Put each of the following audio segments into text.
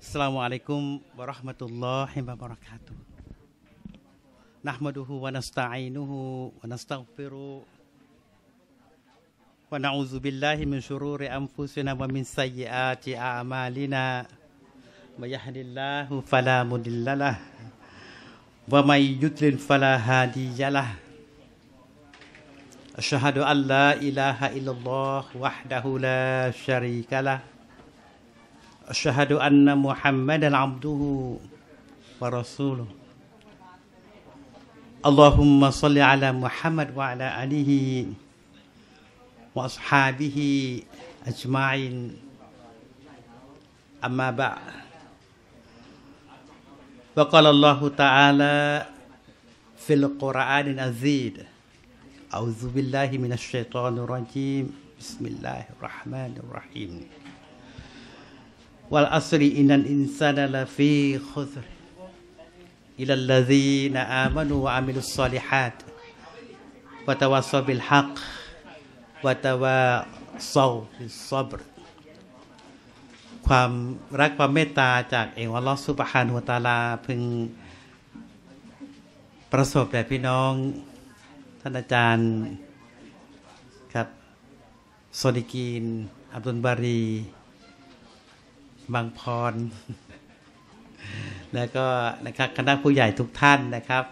Assalamualaikum warahmatullahi wabarakatuh. Nahmaduhu wa nasta'inuhu wa nastaghfiruh wa na'udzu billahi min syururi anfusina wa min sayyiati a'malina. May yahdihillahu fala mudhillalah wa may yudlil fala hadiyalah. Asyhadu an la ilaha illallah wahdahu la syarikalah.أشهد أن محمدًا عبده ورسوله اللهم صل على محمد وعلى آله وأصحابه أجمعين أما بعد وقال الله تعالى في القرآن العزيز أعوذ بالله من الشيطان الرجيم بسم الله الرحمن الرحيم والعصر إن الإنسان لفي خسر إلا الذين آمنوا وعملوا الصالحات وتواصوا بالحق وتواصوا بالصبر ความรักความเมตตาจากเองอัลเลาะห์ซุบฮานะฮูวะตะอาลาพึงประสบแด่พี่น้องท่านอาจารย์ครับซอดิกีนอับดุลบารีบางพรแล้วก็นะครับคณะผู้ใหญ่ทุกท่านนะครับ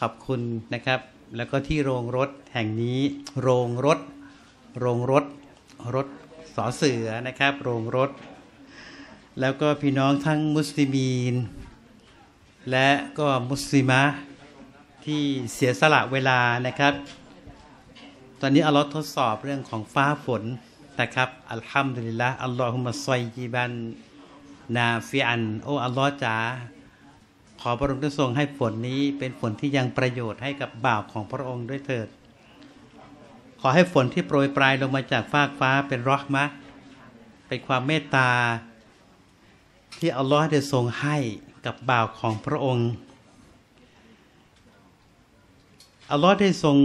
ขอบคุณนะครับแล้วก็ที่โรงรถแห่งนี้โรงรถสอเสือนะครับโรงรถแล้วก็พี่น้องทั้งมุสลิมีนและก็มุสลิมะที่เสียสละเวลานะครับตอนนี้อัลเลาะห์ทดสอบเรื่องของฟ้าฝนนะครับอัลฮัมดุลิลละอัลลอฮุมะซอยยิบันนาฟิอันโอ้อัลลอฮ์จ๋าขอพระองค์ทรงให้ฝนนี้เป็นฝนที่ยังประโยชน์ให้กับบ่าวของพระองค์ด้วยเถิดขอให้ฝนที่โปรยปลายลงมาจากฟากฟ้าเป็นเราะห์มะห์เป็นความเมตตาที่อัลลอฮ์ได้ทรงให้กับบ่าวของพระองค์อัลลอฮ์ได้ทรง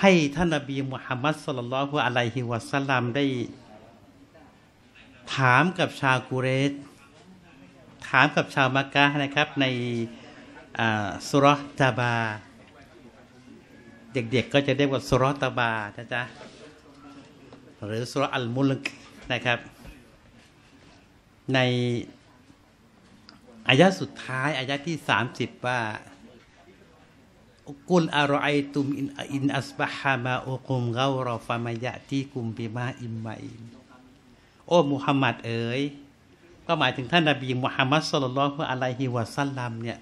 ให้ท่านนบีมุฮัมมัดศ็อลลัลลอฮุอะลัยฮิวะซัลลัมได้ถามกับชาวกุเรชถามกับชาวมักกะห์นะครับในซูเราะห์ตะบาเด็กๆก็จะเรียกว่าซูเราะห์ตะบานะจ๊ะหรือซูเราะห์อัลมุลกนะครับในอายะห์สุดท้ายอายะห์ที่30ว่ากุลอารอไอตุมอินอัสบะฮะมาอุกุมเกาเราฟะมายะตีกุมบิมาอิมมาอินโอ้มุฮัมมัดเอ๋ยก็หมายถึงท่านนบีมุฮัมมัดศ็อลลัลลอฮุอะลัยฮิวะซัลลัมเนี่ย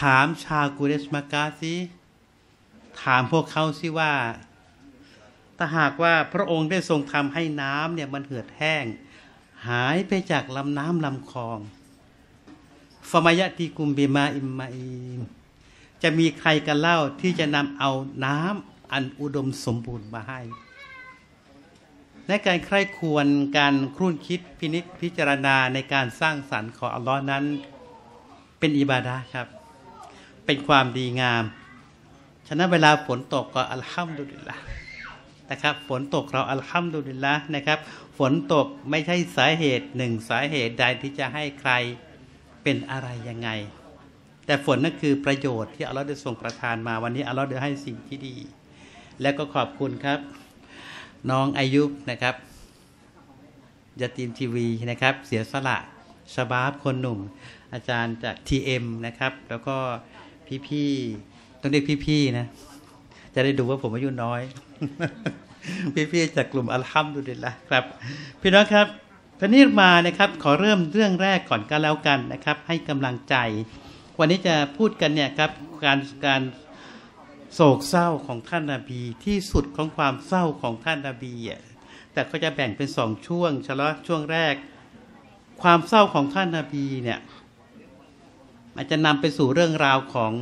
ถามชาวกุเรชมักกะฮ์สิถามพวกเขาสิว่าถ้าหากว่าพระองค์ได้ทรงทำให้น้ำเนี่ยมันเหือดแห้งหายไปจากลำน้ำลำคลองฟะมายะตีกุมบิมาอิมมาอินจะมีใครกันเล่าที่จะนำเอาน้ำอันอุดมสมบูรณ์มาให้และการใคร่ครวญการครุ่นคิดพินิจพิจารณาในการสร้างสรรค์ของอัลลอฮ์นั้นเป็นอิบาดะห์ครับเป็นความดีงามฉะนั้นเวลาฝนตกก็อัลฮัมดุลิลละห์นะครับฝนตกเราอัลฮัมดุลิลละห์นะครับฝนตกไม่ใช่สาเหตุหนึ่งสาเหตุใดที่จะให้ใครเป็นอะไรยังไงแต่ฝนนั่นคือประโยชน์ที่อัลเลาะห์ได้ทรงประทานมาวันนี้อัลเลาะห์ได้ให้สิ่งที่ดีและก็ขอบคุณครับน้องอายุบนะครับยาตีมทีวีนะครับเสียสละชบาบคนหนุ่มอาจารย์จาก TM นะครับแล้วก็พี่ๆต้องเรียกพี่ๆนะจะได้ดูว่าผมอายุน้อย พี่ๆจากกลุ่มอัลฮัมดุลิลละห์ครับพี่น้องครับตอนนี้มานะครับขอเริ่มเรื่องแรกก่อนก็แล้วกันนะครับให้กำลังใจวันนี้จะพูดกันเนี่ยครับการโศกเศร้าของท่านนบีที่สุดของความเศร้าของท่านนบีแต่ก็จะแบ่งเป็นสองช่วงช่วงแรกความเศร้าของท่านนบีเนี่ยอาจจะนำไปสู่เรื่องราวของ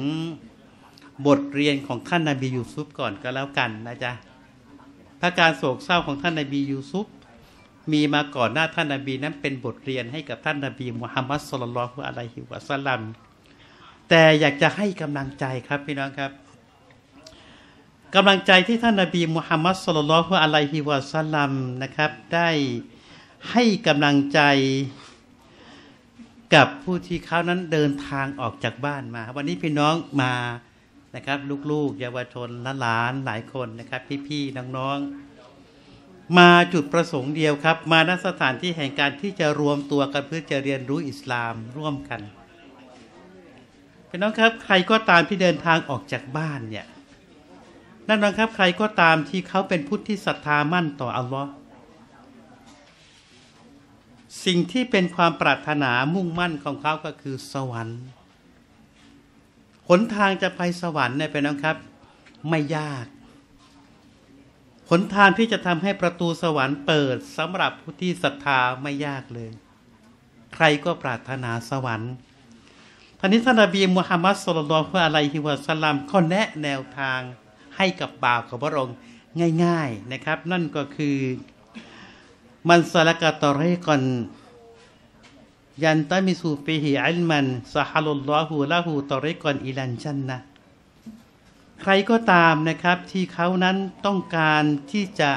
บทเรียนของท่านนบียูซุฟก่อนก็แล้วกันนะจ๊ะพระการโศกเศร้าของท่านนบียูซุฟมีมาก่อนหน้าท่านนบีนั้นเป็นบทเรียนให้กับท่านนบีมุฮัมมัดศ็อลลัลลอฮุอะลัยฮิวะซัลลัมแต่อยากจะให้กำลังใจครับพี่น้องครับกำลังใจที่ท่านนบีมุฮัมมัดศ็อลลัลลอฮุอะลัยฮิวะซัลลัมนะครับได้ ให้กำลังใจกับผู้ที่เขานั้นเดินทางออกจากบ้านมาวันนี้พี่น้องมานะครับลูกๆเยาวชนหลานหลายคนนะครับพี่ๆน้องๆมาจุดประสงค์เดียวครับมาณสถานที่แห่งการที่จะรวมตัวกันเพื่อจะเรียนรู้อิสลามร่วมกันพี่น้องครับใครก็ตามที่เดินทางออกจากบ้านเนี่ยนั่นนะครับใครก็ตามที่เขาเป็นผู้ที่ศรัทธามั่นต่ออัลลอฮ์สิ่งที่เป็นความปรารถนามุ่งมั่นของเขาก็คือสวรรค์หนทางจะไปสวรรค์เนี่ยเป็นนะครับไม่ยากหนทางที่จะทำให้ประตูสวรรค์เปิดสำหรับผู้ที่ศรัทธาไม่ยากเลยใครก็ปรารถนาสวรรค์ท่านนี้ท่านนบีมูฮัมมัด ศ็อลลัลลอฮุอะลัยฮิวะซัลลัมก็แนะแนวทางให้กับบ่าวของพระองค์ง่ายๆนะครับนั่นก็คือมันซะละกะตอรีกันยันตะมิซูฟิฮิอัลมันซะฮะลุลลอฮุละฮูตอรีกันอิลันญันนะห์ใครก็ตามนะครับที่เขานั้นต้องการที่จะ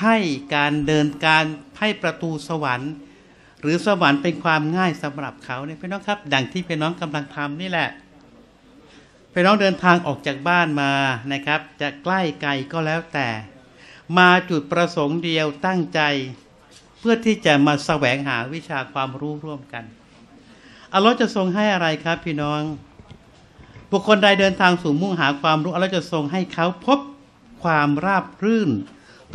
ให้การเดินการให้ประตูสวรรค์หรือสวรรค์เป็นความง่ายสำหรับเขาเนี่ยพี่น้องครับดังที่พี่น้องกำลังทำนี่แหละพี่น้องเดินทางออกจากบ้านมานะครับจะใกล้ไกลก็แล้วแต่มาจุดประสงค์เดียวตั้งใจเพื่อที่จะมาแสวงหาวิชาความรู้ร่วมกันอัลลอฮ์จะทรงให้อะไรครับพี่น้องบุคคลใดเดินทางสู่มุ่งหาความรู้อัลลอฮ์จะทรงให้เขาพบความราบรื่น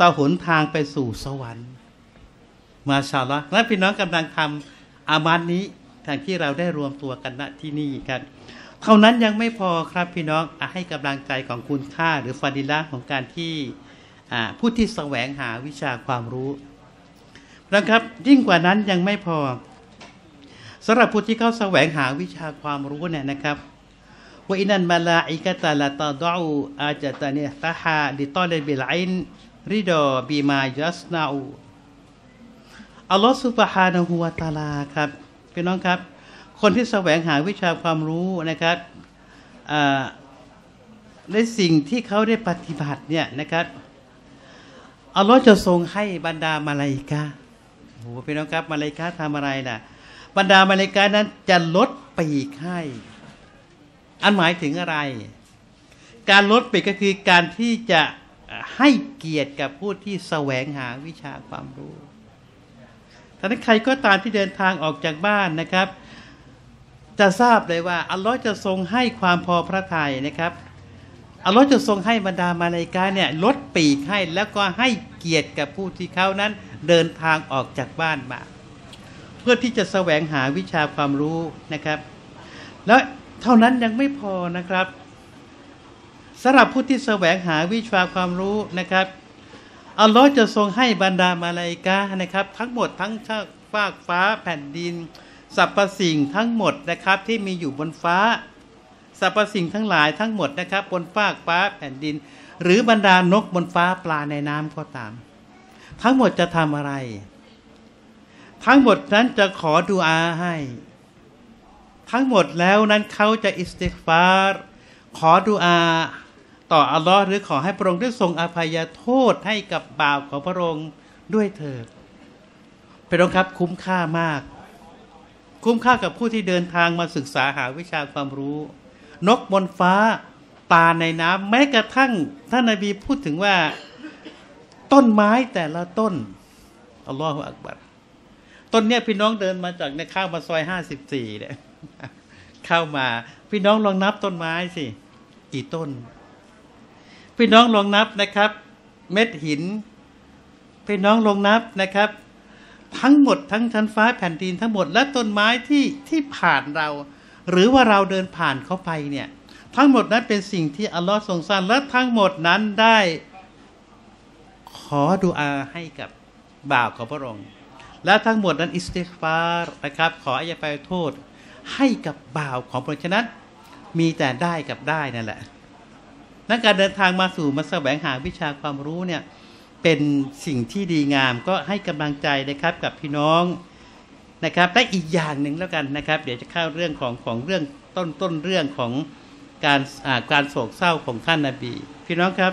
ต่อหนทางไปสู่สวรรค์มาชาอัลลอฮ์และพี่น้องกำลังทำอามัลนี้ทางที่เราได้รวมตัวกันณที่นี่กันเท่านั้นยังไม่พอครับพี่น้องให้กำลังใจของคุณค่าหรือฟาดิละห์ของการที่ผู้ที่แสวงหาวิชาความรู้นะครับยิ่งกว่านั้นยังไม่พอสำหรับผู้ที่เขาแสวงหาวิชาความรู้เนี่ยนะครับว่าอินันมาลาอิกะตาลาตาดออูอาจตาเนตาฮาดิตอเลบิลอินริดอบีมายัสนาอูอัลลอฮฺซุบฮานะฮูวะตะอาลาครับพี่น้องครับคนที่แสวงหาวิชาความรู้นะครับในสิ่งที่เขาได้ปฏิบัติเนี่ยนะครับอัลลอฮ์จะทรงให้บรรดามาลาอิกะฮ์โอ้พี่น้องครับมาลาอิกะฮ์ทำอะไรนะบรรดามาลาอิกะฮ์นั้นจะลดปีกให้อันหมายถึงอะไรการลดปีกก็คือการที่จะให้เกียรติกับผู้ที่แสวงหาวิชาความรู้ถ้าใครก็ตามที่เดินทางออกจากบ้านนะครับจะทราบเลยว่าอัลลอฮ์จะทรงให้ความพอพระทัยนะครับอัลลอฮ์จะทรงให้บรรดามาลาอิกะฮ์เนี่ยลดปีกให้แล้วก็ให้เกียรติกับผู้ที่เขานั้นเดินทางออกจากบ้านมาเพื่อที่จะแสวงหาวิชาความรู้นะครับแล้วเท่านั้นยังไม่พอนะครับสำหรับผู้ที่แสวงหาวิชาความรู้นะครับอัลลอฮ์จะทรงให้บรรดามาลาอิกะฮ์นะครับทั้งหมดทั้งฟากฟ้าแผ่นดินสรรพสิ่งทั้งหมดนะครับที่มีอยู่บนฟ้าสรรพสิ่งทั้งหลายทั้งหมดนะครับบนฟากฟ้าแผ่นดินหรือบรรดานกบนฟ้าปลาในน้ำก็ตามทั้งหมดจะทำอะไรทั้งหมดนั้นจะขอดุอาให้ทั้งหมดแล้วนั้นเขาจะอิสติฆฟาร์ขอดุอาต่ออัลลอฮ์หรือขอให้พระองค์ได้ทรงอภัยโทษให้กับบ่าวของพระองค์ด้วยเถิดเป็นองค์ครับคุ้มค่ามากคุ้มค่ากับผู้ที่เดินทางมาศึกษาหาวิชาความรู้นกบนฟ้าปลาในน้ำแม้กระทั่งท่านนบีพูดถึงว่าต้นไม้แต่ละต้นอัลลอฮฺอักบัรต้นเนี้ยพี่น้องเดินมาจากในข้าวมาซอย54เนี่ยเข้ามาพี่น้องลองนับต้นไม้สิกี่ต้นพี่น้องลองนับนะครับเม็ดหินพี่น้องลองนับนะครับทั้งหมดทั้งชั้นฟ้าแผ่นดินทั้งหมดและต้นไม้ที่ผ่านเราหรือว่าเราเดินผ่านเข้าไปเนี่ยทั้งหมดนั้นเป็นสิ่งที่อัลลอฮ์ทรงสร้างและทั้งหมดนั้นได้ขอดุอาให้กับบ่าวของพระองค์และทั้งหมดนั้นอิสติฆฟาร์นะครับขออภัยโทษให้กับบ่าวของพระองค์ฉะนั้นมีแต่ได้กับได้นั่นแหละนั่นการเดินทางมาสู่มาแสวงหาวิชาความรู้เนี่ยเป็นสิ่งที่ดีงามก็ให้กำลังใจนะครับกับพี่น้องนะครับและอีกอย่างหนึ่งแล้วกันนะครับเดี๋ยวจะเข้าเรื่องของเรื่องต้นเรื่องของการโศกเศร้าของท่านนบีพี่น้องครับ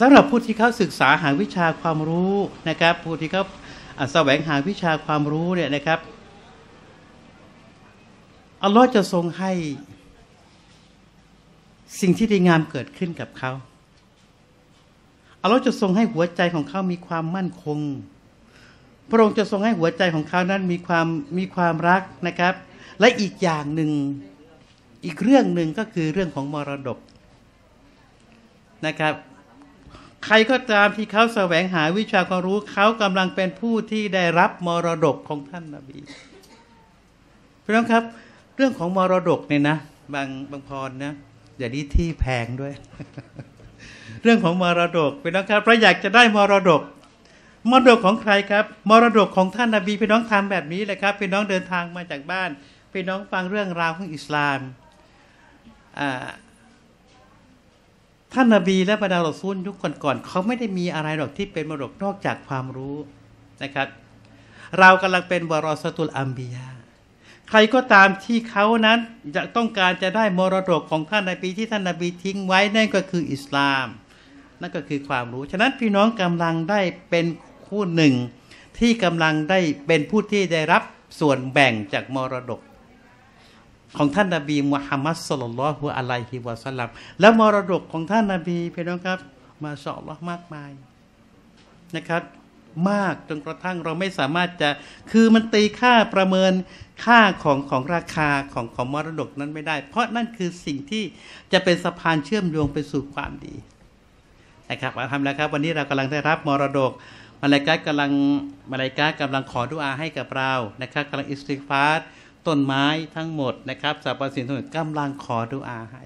สำหรับผู้ที่เขาศึกษาหาวิชาความรู้นะครับผู้ที่เขาแสวงหาวิชาความรู้เนี่ยนะครับอัลลอฮ์จะทรงให้สิ่งที่ดีงามเกิดขึ้นกับเขาอัลลอฮ์จะทรงให้หัวใจของเขามีความมั่นคงพระองค์จะทรงให้หัวใจของเขานั้นมีความรักนะครับและอีกอย่างหนึ่งอีกเรื่องหนึ่งก็คือเรื่องของมรดกนะครับใครก็ตามที่เขาแสวงหาวิชาความรู้เขากำลังเป็นผู้ที่ได้รับมรดกของท่านนบีพี่น้องครับเรื่องของมรดกเนี่ยนะบางพรนะอย่าได้ที่แพงด้วย เรื่องของมรดกพี่น้องครับเพราะอยากจะได้มรดกของใครครับมรดกของท่านนบีพี่น้องทำแบบนี้เลยครับพี่น้องเดินทางมาจากบ้านพี่น้องฟังเรื่องราวของอิสลามท่านนบีและบรรดาเราซูลยุคก่อนๆเขาไม่ได้มีอะไรหรอกที่เป็นมรดกนอกจากความรู้นะครับเรากำลังเป็นวารสตุลอัมบียาใครก็ตามที่เขานั้นจะต้องการจะได้มรดกของท่านนบีที่ท่านนบีทิ้งไว้นั่นก็คืออิสลามนั่นก็คือความรู้ฉะนั้นพี่น้องกำลังได้เป็นคู่หนึ่งที่กำลังได้เป็นผู้ที่ได้รับส่วนแบ่งจากมรดกของท่านนบีมูฮัมมัดศ็อลลัลลอฮุอะลัยฮิวะซัลลัมและมรดกของท่านนบีพี่น้องครับมาชาอัลลอฮ์มากมายนะครับมากจนกระทั่งเราไม่สามารถจะคือมันตีค่าประเมินค่าของราคาของมรดกนั้นไม่ได้เพราะนั่นคือสิ่งที่จะเป็นสะพานเชื่อมโยงไปสู่ความดีนะครับเราทำแล้วครับวันนี้เรากำลังได้รับมรดกมาลายกะกำลังขอดุอาให้กับเรานะครับกำลังอิสติฆฟาร์ต้นไม้ทั้งหมดนะครับสรรพสิ่งทั้งหมดกำลังขอดุอาให้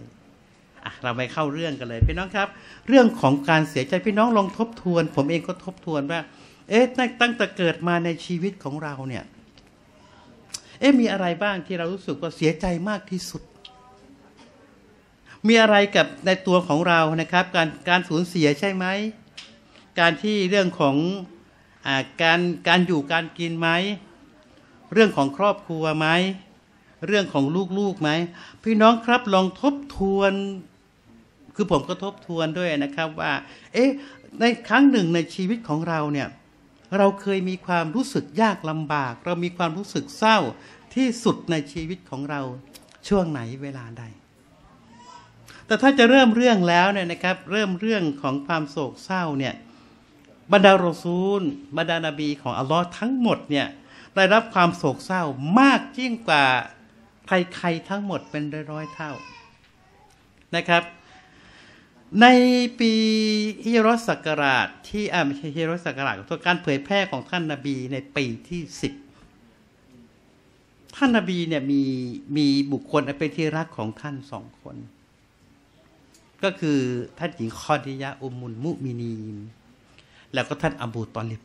เราไปเข้าเรื่องกันเลยพี่น้องครับเรื่องของการเสียใจพี่น้องลองทบทวนผมเองก็ทบทวนว่าเอ๊ะตั้งแต่เกิดมาในชีวิตของเราเนี่ยเอ๊ะมีอะไรบ้างที่เรารู้สึกว่าเสียใจมากที่สุดมีอะไรกับในตัวของเรานะครับการสูญเสียใช่ไหมการที่เรื่องของการอยู่การกินไหมเรื่องของครอบครัวไหมเรื่องของลูกๆไหมพี่น้องครับลองทบทวนคือผมก็ทบทวนด้วยนะครับว่าเอ๊ะในครั้งหนึ่งในชีวิตของเราเนี่ยเราเคยมีความรู้สึกยากลำบากเรามีความรู้สึกเศร้าที่สุดในชีวิตของเราช่วงไหนเวลาใดแต่ถ้าจะเริ่มเรื่องแล้วเนี่ยนะครับเริ่มเรื่องของความโศกเศร้าเนี่ยบรรดารอซูลบรรดานบีของอัลลอฮ์ทั้งหมดเนี่ยได้รับความโศกเศร้ามากยิ่งกว่าใครๆทั้งหมดเป็นร้อยๆเท่านะครับในปีฮิจเราะห์ศักราชที่ไม่ใช่ฮิจเราะห์ศักราชตัวการเผยแพร่ของท่านนบีในปีที่10ท่านนบีเนี่ยมีบุคคลเป็นที่รักของท่านสองคนก็คือท่านหญิงคอดียะห์อุมมุลมุมินีนแล้วก็ท่านอบูฏอลิบ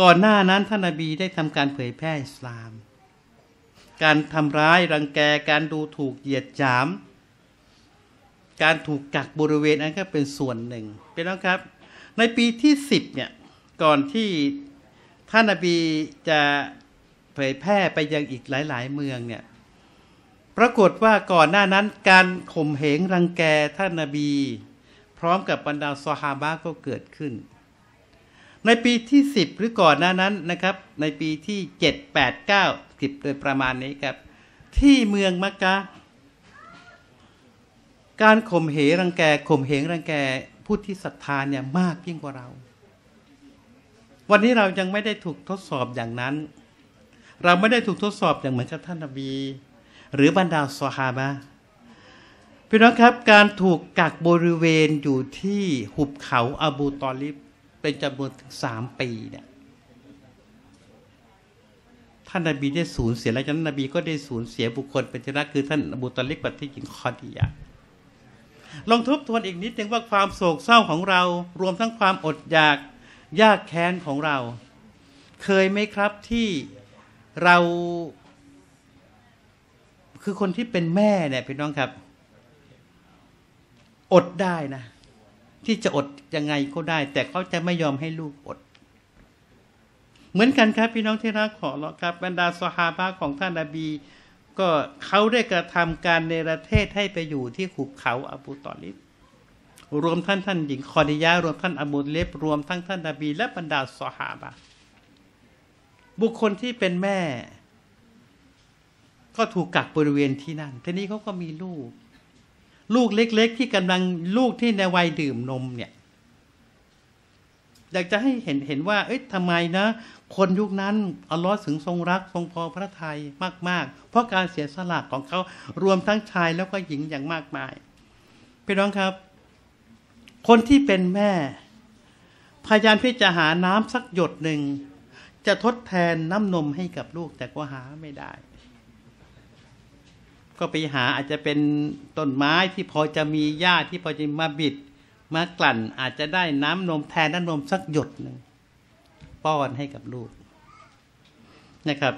ก่อนหน้านั้นท่านนบีได้ทำการเผยแพร่อิสลามการทำร้ายรังแกการดูถูกเหยียดหยามการถูกกักบริเวณนั้นก็เป็นส่วนหนึ่งไปแล้วครับในปีที่10เนี่ยก่อนที่ท่านนบีจะเผยแพร่ไปยังอีกหลายๆเมืองเนี่ยปรากฏว่าก่อนหน้านั้นการข่มเหงรังแกท่านนบีพร้อมกับบรรดาซอฮาบะห์ก็เกิดขึ้นในปีที่10หรือก่อนหน้านั้นนะครับในปีที่7, 8, 9, 10โดยประมาณนี้ครับที่เมืองมักกะห์การข่มเหงรังแกผู้ที่ศรัทธาเนี่ยมากยิ่งกว่าเราวันนี้เรายังไม่ได้ถูกทดสอบอย่างนั้นเราไม่ได้ถูกทดสอบอย่างเหมือนกับท่านนบีหรือบรรดาซอฮาบะห์พี่น้องครับการถูกกักบริเวณอยู่ที่หุบเขาอบูฏอลิบเป็นจำนวนถึง3 ปีเนี่ยท่านนบีได้สูญเสียแล้วจากนั้นนบีก็ได้สูญเสียบุคคลเป็นที่รักคือท่านอบูฏอลิบกับที่หญิงคอดียะห์ลองทบทวนอีกนิดนึงว่าความโศกเศร้าของเรารวมทั้งความอดอยากยากแค้นของเราเคยไหมครับที่เราคือคนที่เป็นแม่เนี่ยพี่น้องครับอดได้นะที่จะอดยังไงก็ได้แต่เขาจะไม่ยอมให้ลูกอดเหมือนกันครับพี่น้องที่รักของเราครับบรรดาซอฮาบะห์ของท่านนบีก็เขาได้กระทำการเนรเทศให้ไปอยู่ที่หุบเขาอบูฏอลิบ รวมทั้งท่านหญิงคอดียะห์รวมท่านอบูเลบรวมทั้งท่านนบีและบรรดาซอฮาบะห์บุคคลที่เป็นแม่ก็ถูกกักบริเวณที่นั่นทีนี้เขาก็มีลูกเล็กๆที่กำลังลูกที่ในวัยดื่มนมเนี่ยอยากจะให้เห็นว่าเอ๊ะทำไมนะคนยุคนั้นอัลลอฮ์ถึงทรงรักทรงพอพระทัยมากๆเพราะการเสียสละของเขารวมทั้งชายแล้วก็หญิงอย่างมากมายพี่น้องครับคนที่เป็นแม่พยายามที่จะหาน้ำสักหยดหนึ่งจะทดแทนน้ำนมให้กับลูกแต่ก็หาไม่ได้ก็ไปหาอาจจะเป็นต้นไม้ที่พอจะมีหญ้าที่พอจะมาบิดมากลั่นอาจจะได้น้ำนมแทนน้ำนมสักหยดหนึ่งป้อนให้กับลูกนะครับ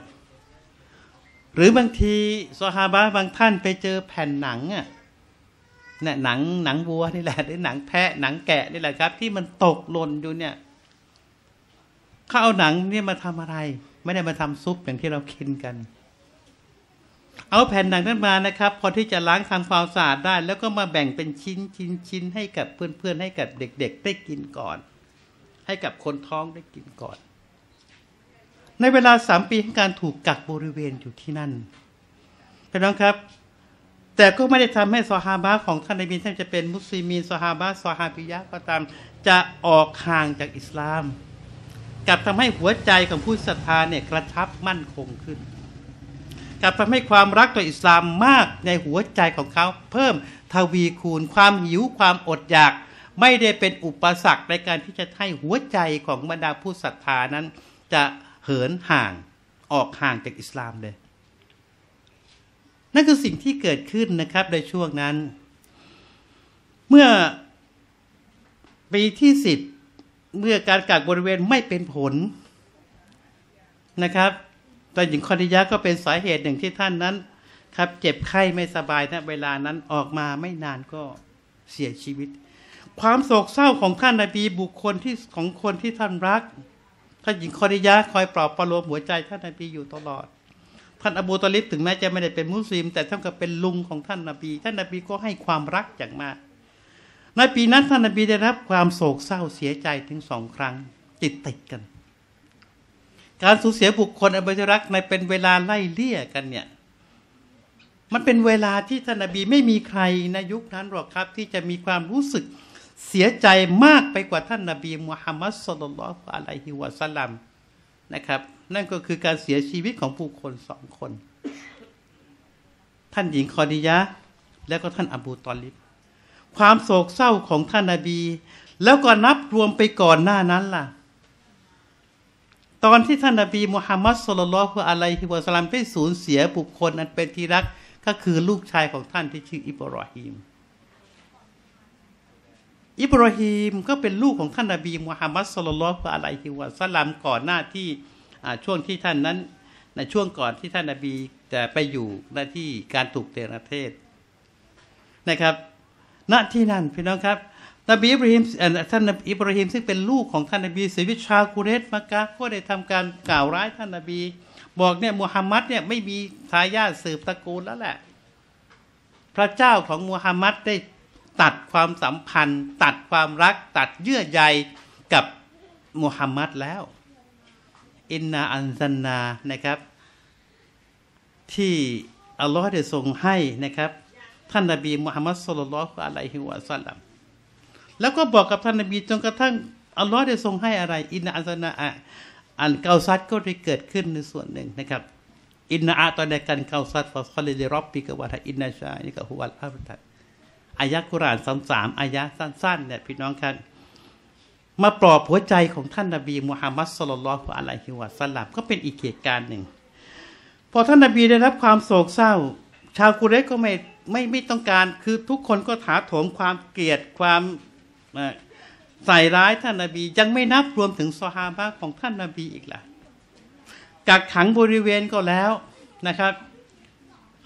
หรือบางทีซอฮาบะห์บางท่านไปเจอแผ่นหนังอ่ะเนี่ยหนังวัวนี่แหละหรือหนังแพะหนังแกะนี่แหละครับที่มันตกหล่นอยู่เนี่ยเขาเอาหนังนี่มาทำอะไรไม่ได้มาทำซุปอย่างที่เรากินกันเอาแผ่นหนังนั้นมานะครับพอที่จะล้างทำความสะอาดได้แล้วก็มาแบ่งเป็นชิ้นให้กับเพื่อนๆให้กับเด็กๆได้กินก่อนให้กับคนท้องได้กินก่อนในเวลา3 ปีของการถูกกักบริเวณอยู่ที่นั่นพี่น้องครับแต่ก็ไม่ได้ทำให้ซอฮาบะห์ของท่านนบีท่านจะเป็นมุสลิมีนซอฮาบะห์ซอฮาบิยะห์ก็ตามจะออกห่างจากอิสลามกลับทำให้หัวใจของผู้ศรัทธาเนี่ยกระชับมั่นคงขึ้นกลับทำให้ความรักต่ออิสลามมากในหัวใจของเขาเพิ่มทวีคูณความหิวความอดอยากไม่ได้เป็นอุปสรรคในการที่จะให้หัวใจของบรรดาผู้ศรัทธานั้นจะเหินห่างออกห่างจากอิสลามเลยนั่นคือสิ่งที่เกิดขึ้นนะครับในช่วงนั้นเมื่อปีที่10เมื่อการกักบริเวณไม่เป็นผลนะครับตอนหญิงคอดียะห์ก็เป็นสาเหตุหนึ่งที่ท่านนั้นครับเจ็บไข้ไม่สบายณเวลานั้นออกมาไม่นานก็เสียชีวิตความโศกเศร้าของท่านนบีบุคคลที่ของคนที่ท่านรักท่านหญิงคอดียะห์คอยปลอบประโลมหัวใจท่านนบีอยู่ตลอดท่านอบูฏอลิบถึงแม้จะไม่ได้เป็นมุสลิมแต่ท่านก็เป็นลุงของท่านนบีท่านนบีก็ให้ความรักอย่างมากในปีนั้นท่านนบีได้รับความโศกเศร้าเสียใจถึง2 ครั้งติดกันการสูญเสียบุคคลอันเป็นที่รักในเป็นเวลาไล่เลี่ยกันเนี่ยมันเป็นเวลาที่ท่านนบีไม่มีใครในยุคนั้นหรอกครับที่จะมีความรู้สึกเสียใจมากไปกว่าท่านนบีมูฮัมหมัดศ็อลลัลลอฮุอะลัยฮิวะซัลลัมนะครับนั่นก็คือการเสียชีวิตของผู้คน2 คนท่านหญิงคอดียะห์และก็ท่านอบูฏอลิบความโศกเศร้าของท่านนบีแล้วก็นับรวมไปก่อนหน้านั้นล่ะตอนที่ท่านนบีมุฮัมมัดศ็อลลัลลอฮุอะลัยฮิวะซัลลัมได้สูญเสียบุคคลอันเป็นที่รักก็คือลูกชายของท่านที่ชื่ออิบรอฮีมก็เป็นลูกของท่านนบีมุฮัมมัดศ็อลลัลลอฮุอะลัยฮิวะซัลลัมก่อนหน้าที่ช่วงที่ท่านนั้นในช่วงก่อนที่ท่านนบีจะไปอยู่หน้าที่การถูกเตรเทศนะครับณที่นั่นพี่น้องครับนบีอิบราฮิมซึ่งเป็นลูกของท่านนบีเสียชีวิตชาวกุเรชมักกะห์ก็ได้ทำการกล่าวร้ายท่านนบีบอกเนี่ยมูฮัมหมัดเนี่ยไม่มีทายาทสืบตระกูลแล้วแหละพระเจ้าของมูฮัมหมัดได้ตัดความสัมพันธ์ตัดความรักตัดเยื่อใยกับมูฮัมหมัดแล้วอินนาอันซันนานะครับที่อัลลอฮ์ได้ทรงให้นะครับท่านนบีมุฮัมมัดศ็อลลัลลอฮุอะลัยฮิวะซัลลัมแล้วก็บอกกับท่านนบีจนกระทั่งอัลลอฮ์ได้ทรงให้อะไรอินนาอัลนาอะอันเกาซัดก็ได้เกิดขึ้นในส่วนหนึ่งนะครับอินนาอะตอนในการเกาซัดฟาซอลิลิร็อบบิกะวะตะอินนาชาอิกะฮุวัลอับตัดอายะห์กุรอาน33อายะห์สั้นๆเนี่ยพี่น้องครับมาปลอบหัวใจของท่านนบีมุฮัมมัดศ็อลลัลลอฮุอะลัยฮิวะซัลลัมก็เป็นอีกเหตุการณ์หนึ่งพอท่านนบีได้รับความโศกเศร้าชาวกุเรชก็ไม่ต้องการคือทุกคนก็ถาโถมความเกลียดความใส่ร้ายท่านนบียังไม่นับรวมถึงซอฮาบะห์ของท่านนบีอีกล่ะกักขังบริเวณก็แล้วนะครับ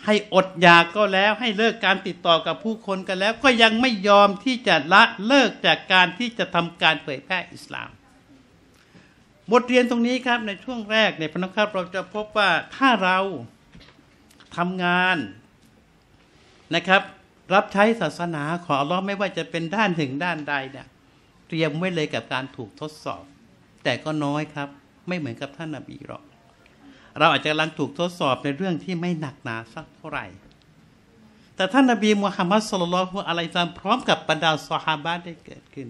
ให้อดอยากก็แล้วให้เลิกการติดต่อกับผู้คนกันแล้วก็ยังไม่ยอมที่จะละเลิกจากการที่จะทำการเผยแพร่อิสลามบทเรียนตรงนี้ครับในช่วงแรกในพระนักขัตเราจะพบว่าถ้าเราทำงานนะครับ รับใช้ศาสนาของอัลลอฮ์ไม่ว่าจะเป็นด้านถึงด้านใดเนี่ยเตรียมไว้เลยกับการถูกทดสอบแต่ก็น้อยครับไม่เหมือนกับท่านนบีหรอกเราอาจจะกำลังถูกทดสอบในเรื่องที่ไม่หนักหนาสักเท่าไหร่แต่ท่านนบีมูฮัมมัดศ็อลลัลลอฮุอะลัยฮิวะซัลลัมพร้อมกับบรรดาซอฮาบะห์ได้เกิดขึ้น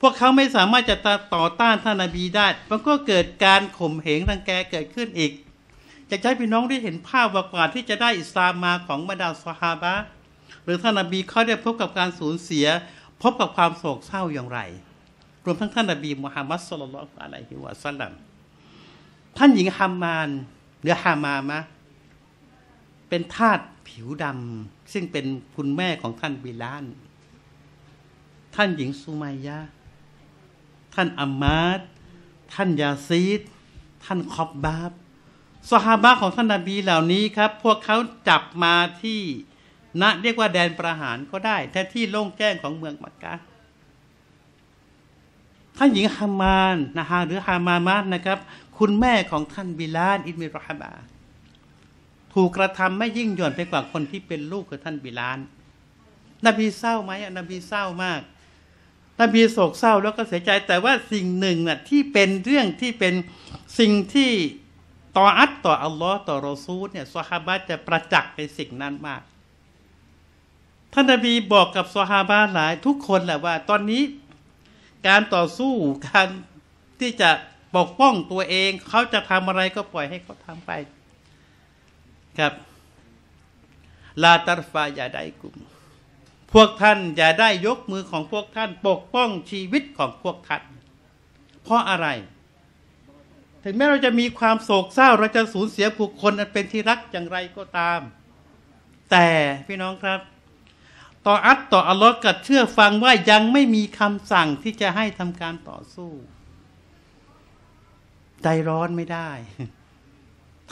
พวกเขาไม่สามารถจะต่อต้านท่านนบีได้มันก็เกิดการข่มเหงรังแกเกิดขึ้นอีกจะใช้พี่น้องได้เห็นภาพว่ากว่าที่จะได้อิสลามมาของบรรดาซอฮาบะห์หรือท่านนบีเขาได้พบกับการสูญเสียพบกับความโศกเศร้าอย่างไรรวมทั้งท่านนบีมูฮัมมัดศ็อลลัลลอฮุอะลัยฮิวะซัลลัมท่านหญิงฮามานหรือฮามามะเป็นทาสผิวดำซึ่งเป็นคุณแม่ของท่านบิลาลท่านหญิงซูมัยยะห์ท่านอัมมาดท่านยาซีดท่านคอบบาบซอฮาบะห์ของท่านนบีเหล่านี้ครับพวกเขาจับมาที่นะเรียกว่าแดนประหารก็ได้แท้ที่โล่งแจ้งของเมืองมักกะห์ท่านหญิงฮามานนะฮะหรือฮามามะนะครับคุณแม่ของท่านบิลาลอิบนุรอฮะบะห์ถูกกระทำไม่ยิ่งหย่อนไปกว่าคนที่เป็นลูกของท่านบิลาลนบีเศร้าไหมนบีเศร้ามากนบีโศกเศร้าแล้วก็เสียใจแต่ว่าสิ่งหนึ่งน่ะที่เป็นเรื่องที่เป็นสิ่งที่ตออัตต่ออัลลอฮ์ต่อรอซูลเนี่ยซอฮาบะห์จะประจักษ์ในสิ่งนั้นมากท่านนบีบอกกับซอฮาบะห์หลายทุกคนแหละว่าตอนนี้การต่อสู้การที่จะปกป้องตัวเองเขาจะทำอะไรก็ปล่อยให้เขาทำไปครับลาตารฟาอย่าได้กลุ่มพวกท่านอย่าได้ยกมือของพวกท่านปกป้องชีวิตของพวกท่านเพราะอะไรถึงแม้เราจะมีความโศกเศร้าเราจะสูญเสียบุคคลอันเป็นที่รักอย่างไรก็ตามแต่พี่น้องครับต่ออัตต่ออัลลอฮ์กับเชื่อฟังว่ายังไม่มีคำสั่งที่จะให้ทำการต่อสู้ใจร้อนไม่ได้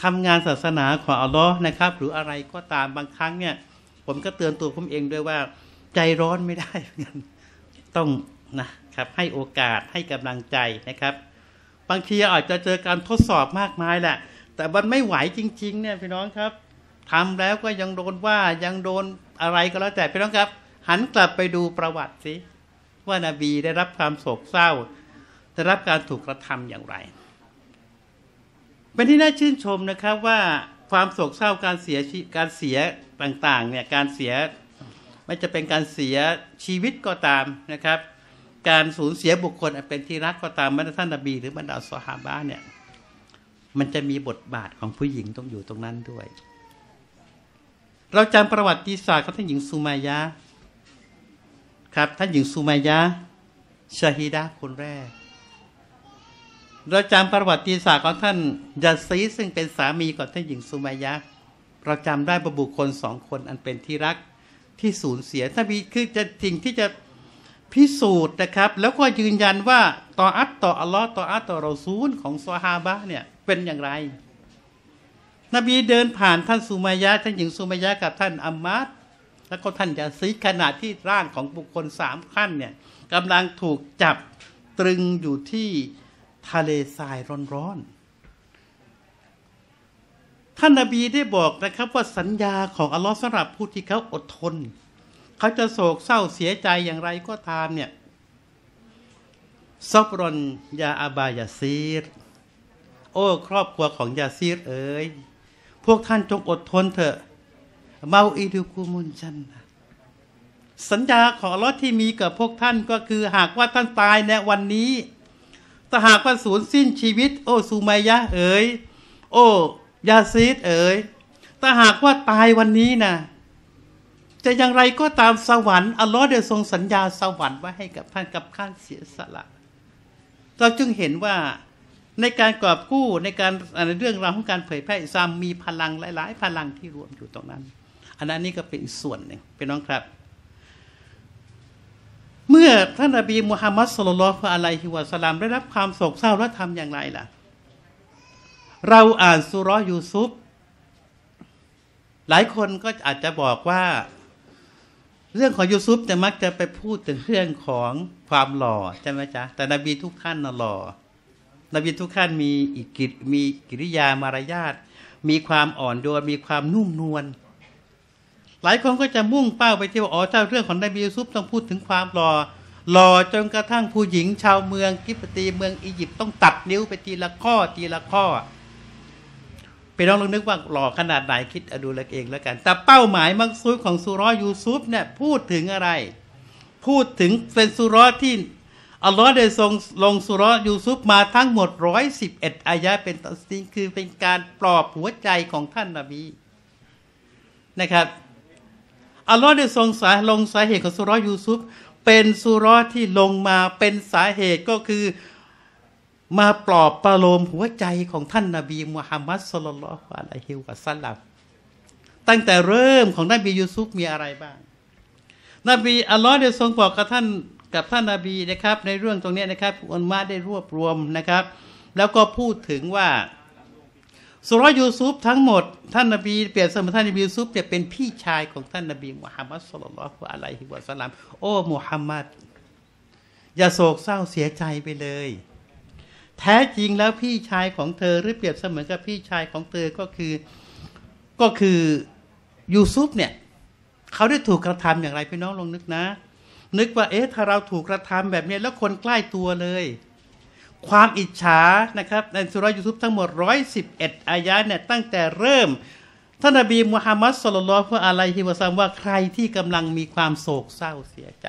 ทำงานศาสนาของอัลลอฮ์นะครับหรืออะไรก็ตามบางครั้งเนี่ยผมก็เตือนตัวผมเองด้วยว่าใจร้อนไม่ได้เหมือนกันต้องนะครับให้โอกาสให้กำลังใจนะครับบางทีอาจจะเจอการทดสอบมากมายแหละแต่มันไม่ไหวจริงๆเนี่ยพี่น้องครับทำแล้วก็ยังโดนว่ายังโดนอะไรก็แล้วแต่พี่น้องครับหันกลับไปดูประวัติสิว่านบีได้รับความโศกเศร้าได้รับการถูกกระทำอย่างไรเป็นที่น่าชื่นชมนะครับว่าความโศกเศร้าการเสียต่างๆเนี่ยการเสียไม่จะเป็นการเสียชีวิตก็ตามนะครับการสูญเสียบุคคลเป็นที่รักก็ตามบรรดาท่านนบีหรือบรรดาซอฮาบะห์เนี่ยมันจะมีบทบาทของผู้หญิงต้องอยู่ตรงนั้นด้วยเราจำประวัติศาสตร์ของท่านหญิงซูมัยยะห์ครับท่านหญิงซูมัยยะห์ชะฮีดะห์คนแรกเราจำประวัติศาสตร์ของท่านยาซีซึ่งเป็นสามีของท่านหญิงซูมัยยะห์เราจำได้บุคคลสองคนอันเป็นที่รักที่สูญเสียท่านมีคือจะสิ่งที่จะพิสูจน์นะครับแล้วก็ยืนยันว่าต่ออัตต่ออัลลอฮ์ต่ออัตต่อรอซูลของซอฮาบะห์เนี่ยเป็นอย่างไรนบีเดินผ่านท่านซูมัยยะห์ท่านหญิงซูมัยยะห์กับท่านอัมมาดแล้วก็ท่านยาซีขณะที่ร่างของบุคคลสามท่านเนี่ยกำลังถูกจับตรึงอยู่ที่ทะเลทรายร้อนๆท่านนบีได้บอกนะครับว่าสัญญาของอัลลอฮ์สำหรับผู้ที่เขาอดทนเขาจะโศกเศร้าเสียใจอย่างไรก็ตามเนี่ยซอบรอนยาอาบายาซีรโอ้ครอบครัวของยาซีรเอ๋ยพวกท่านจงอดทนเถอะเมาอีดูกูมุนชันสัญญาของอัลลอฮ์ที่มีกับพวกท่านก็คือหากว่าท่านตายในวันนี้ถ้าหากว่าสูญสิ้นชีวิตโอ้ซูมัยยะห์เอ๋ยโอ้ยาซีดเอ๋ยถ้าหากว่าตายวันนี้นะจะอย่างไรก็ตามสวรรค์อัลลอฮ์ได้ทรงสัญญาสวรรค์ไว้ให้กับท่านกับข้าเสียสละเราจึงเห็นว่าในการกอบกู้ในการในเรื่องราวของการเผยแพร่อิสลามมีพลังหลายๆพลังที่รวมอยู่ตรงนั้นอันนั้นนี่ก็เป็นส่วนหนึ่งเป็นน้องครับเมื่อท่านนบีมูฮัมมัดศ็อลลัลลอฮุอะลัยฮิวะซัลลัมได้รับความโศกเศร้าแล้วทำอย่างไรล่ะเราอ่านซูเราะห์ยูซุฟหลายคนก็อาจจะบอกว่าเรื่องของยูซุฟจะมักจะไปพูดถึงเรื่องของความหล่อใช่ไหมจ๊ะแต่นบีทุกท่านหล่อนบีทุกท่านมีกิริยามารยาทมีความอ่อนโยนมีความนุ่มนวล หลายคนก็จะมุ่งเป้าไปที่ว่าอ๋อเจ้าเรื่องของนบียูซุฟต้องพูดถึงความหล่อหล่อจนกระทั่งผู้หญิงชาวเมืองกิบตีเมืองอียิปต์ต้องตัดนิ้วไปทีละข้อทีละข้อไปลองนึกว่าหล่อขนาดไหนคิดดูเองแล้วกันแต่เป้าหมายมักซุยของซูเราะห์ยูซุฟเนี่ยพูดถึงอะไรพูดถึงเป็นซูเราะห์ที่อัลลอฮ์ได้ทรงลงซูเราะห์ยูซุฟมาทั้งหมด111อายะห์เป็นตัสนีคือเป็นการปลอบหัวใจของท่านนบีนะครับอัลลอฮ์ได้ทรงลงสาเหตุของซูเราะห์ยูซุฟเป็นซูเราะห์ที่ลงมาเป็นสาเหตุก็คือมาปลอบประโลมหัวใจของท่านนบีมูฮัมมัดศ็อลลัลลอฮุอะลัยฮิวะซัลลัมตั้งแต่เริ่มของนบียูซุฟมีอะไรบ้างนบีอัลลอฮ์ได้ทรงบอกกับท่านนบีนะครับในเรื่องตรงนี้นะครับอุลามะห์ได้รวบรวมนะครับแล้วก็พูดถึงว่าซูเราะห์ยูซุฟทั้งหมดท่านนบีเปรียบเสมือนท่านนบียูซุฟเนี่ยเป็นพี่ชายของท่านนบีมูฮัมมัดศ็อลลัลลอฮุอะลัยฮิวะซัลลัมโอ้มูฮัมมัดอย่าโศกเศร้าเสียใจไปเลยแท้จริงแล้วพี่ชายของเธอหรือเปรียบเสมือนกับพี่ชายของเธอก็คือยูซุฟเนี่ยเขาได้ถูกกระทำอย่างไรพี่น้องลองนึกนะนึกว่าเอ๊ะถ้าเราถูกกระทำแบบนี้แล้วคนใกล้ตัวเลยความอิจฉานะครับในซูเราะห์ยูซุฟทั้งหมด111อายะห์เนี่ยตั้งแต่เริ่มท่านนบีมุฮัมมัดศ็อลลัลลอฮุอะลัยฮิวะซัลลัมว่าใครที่กำลังมีความโศกเศร้าเสียใจ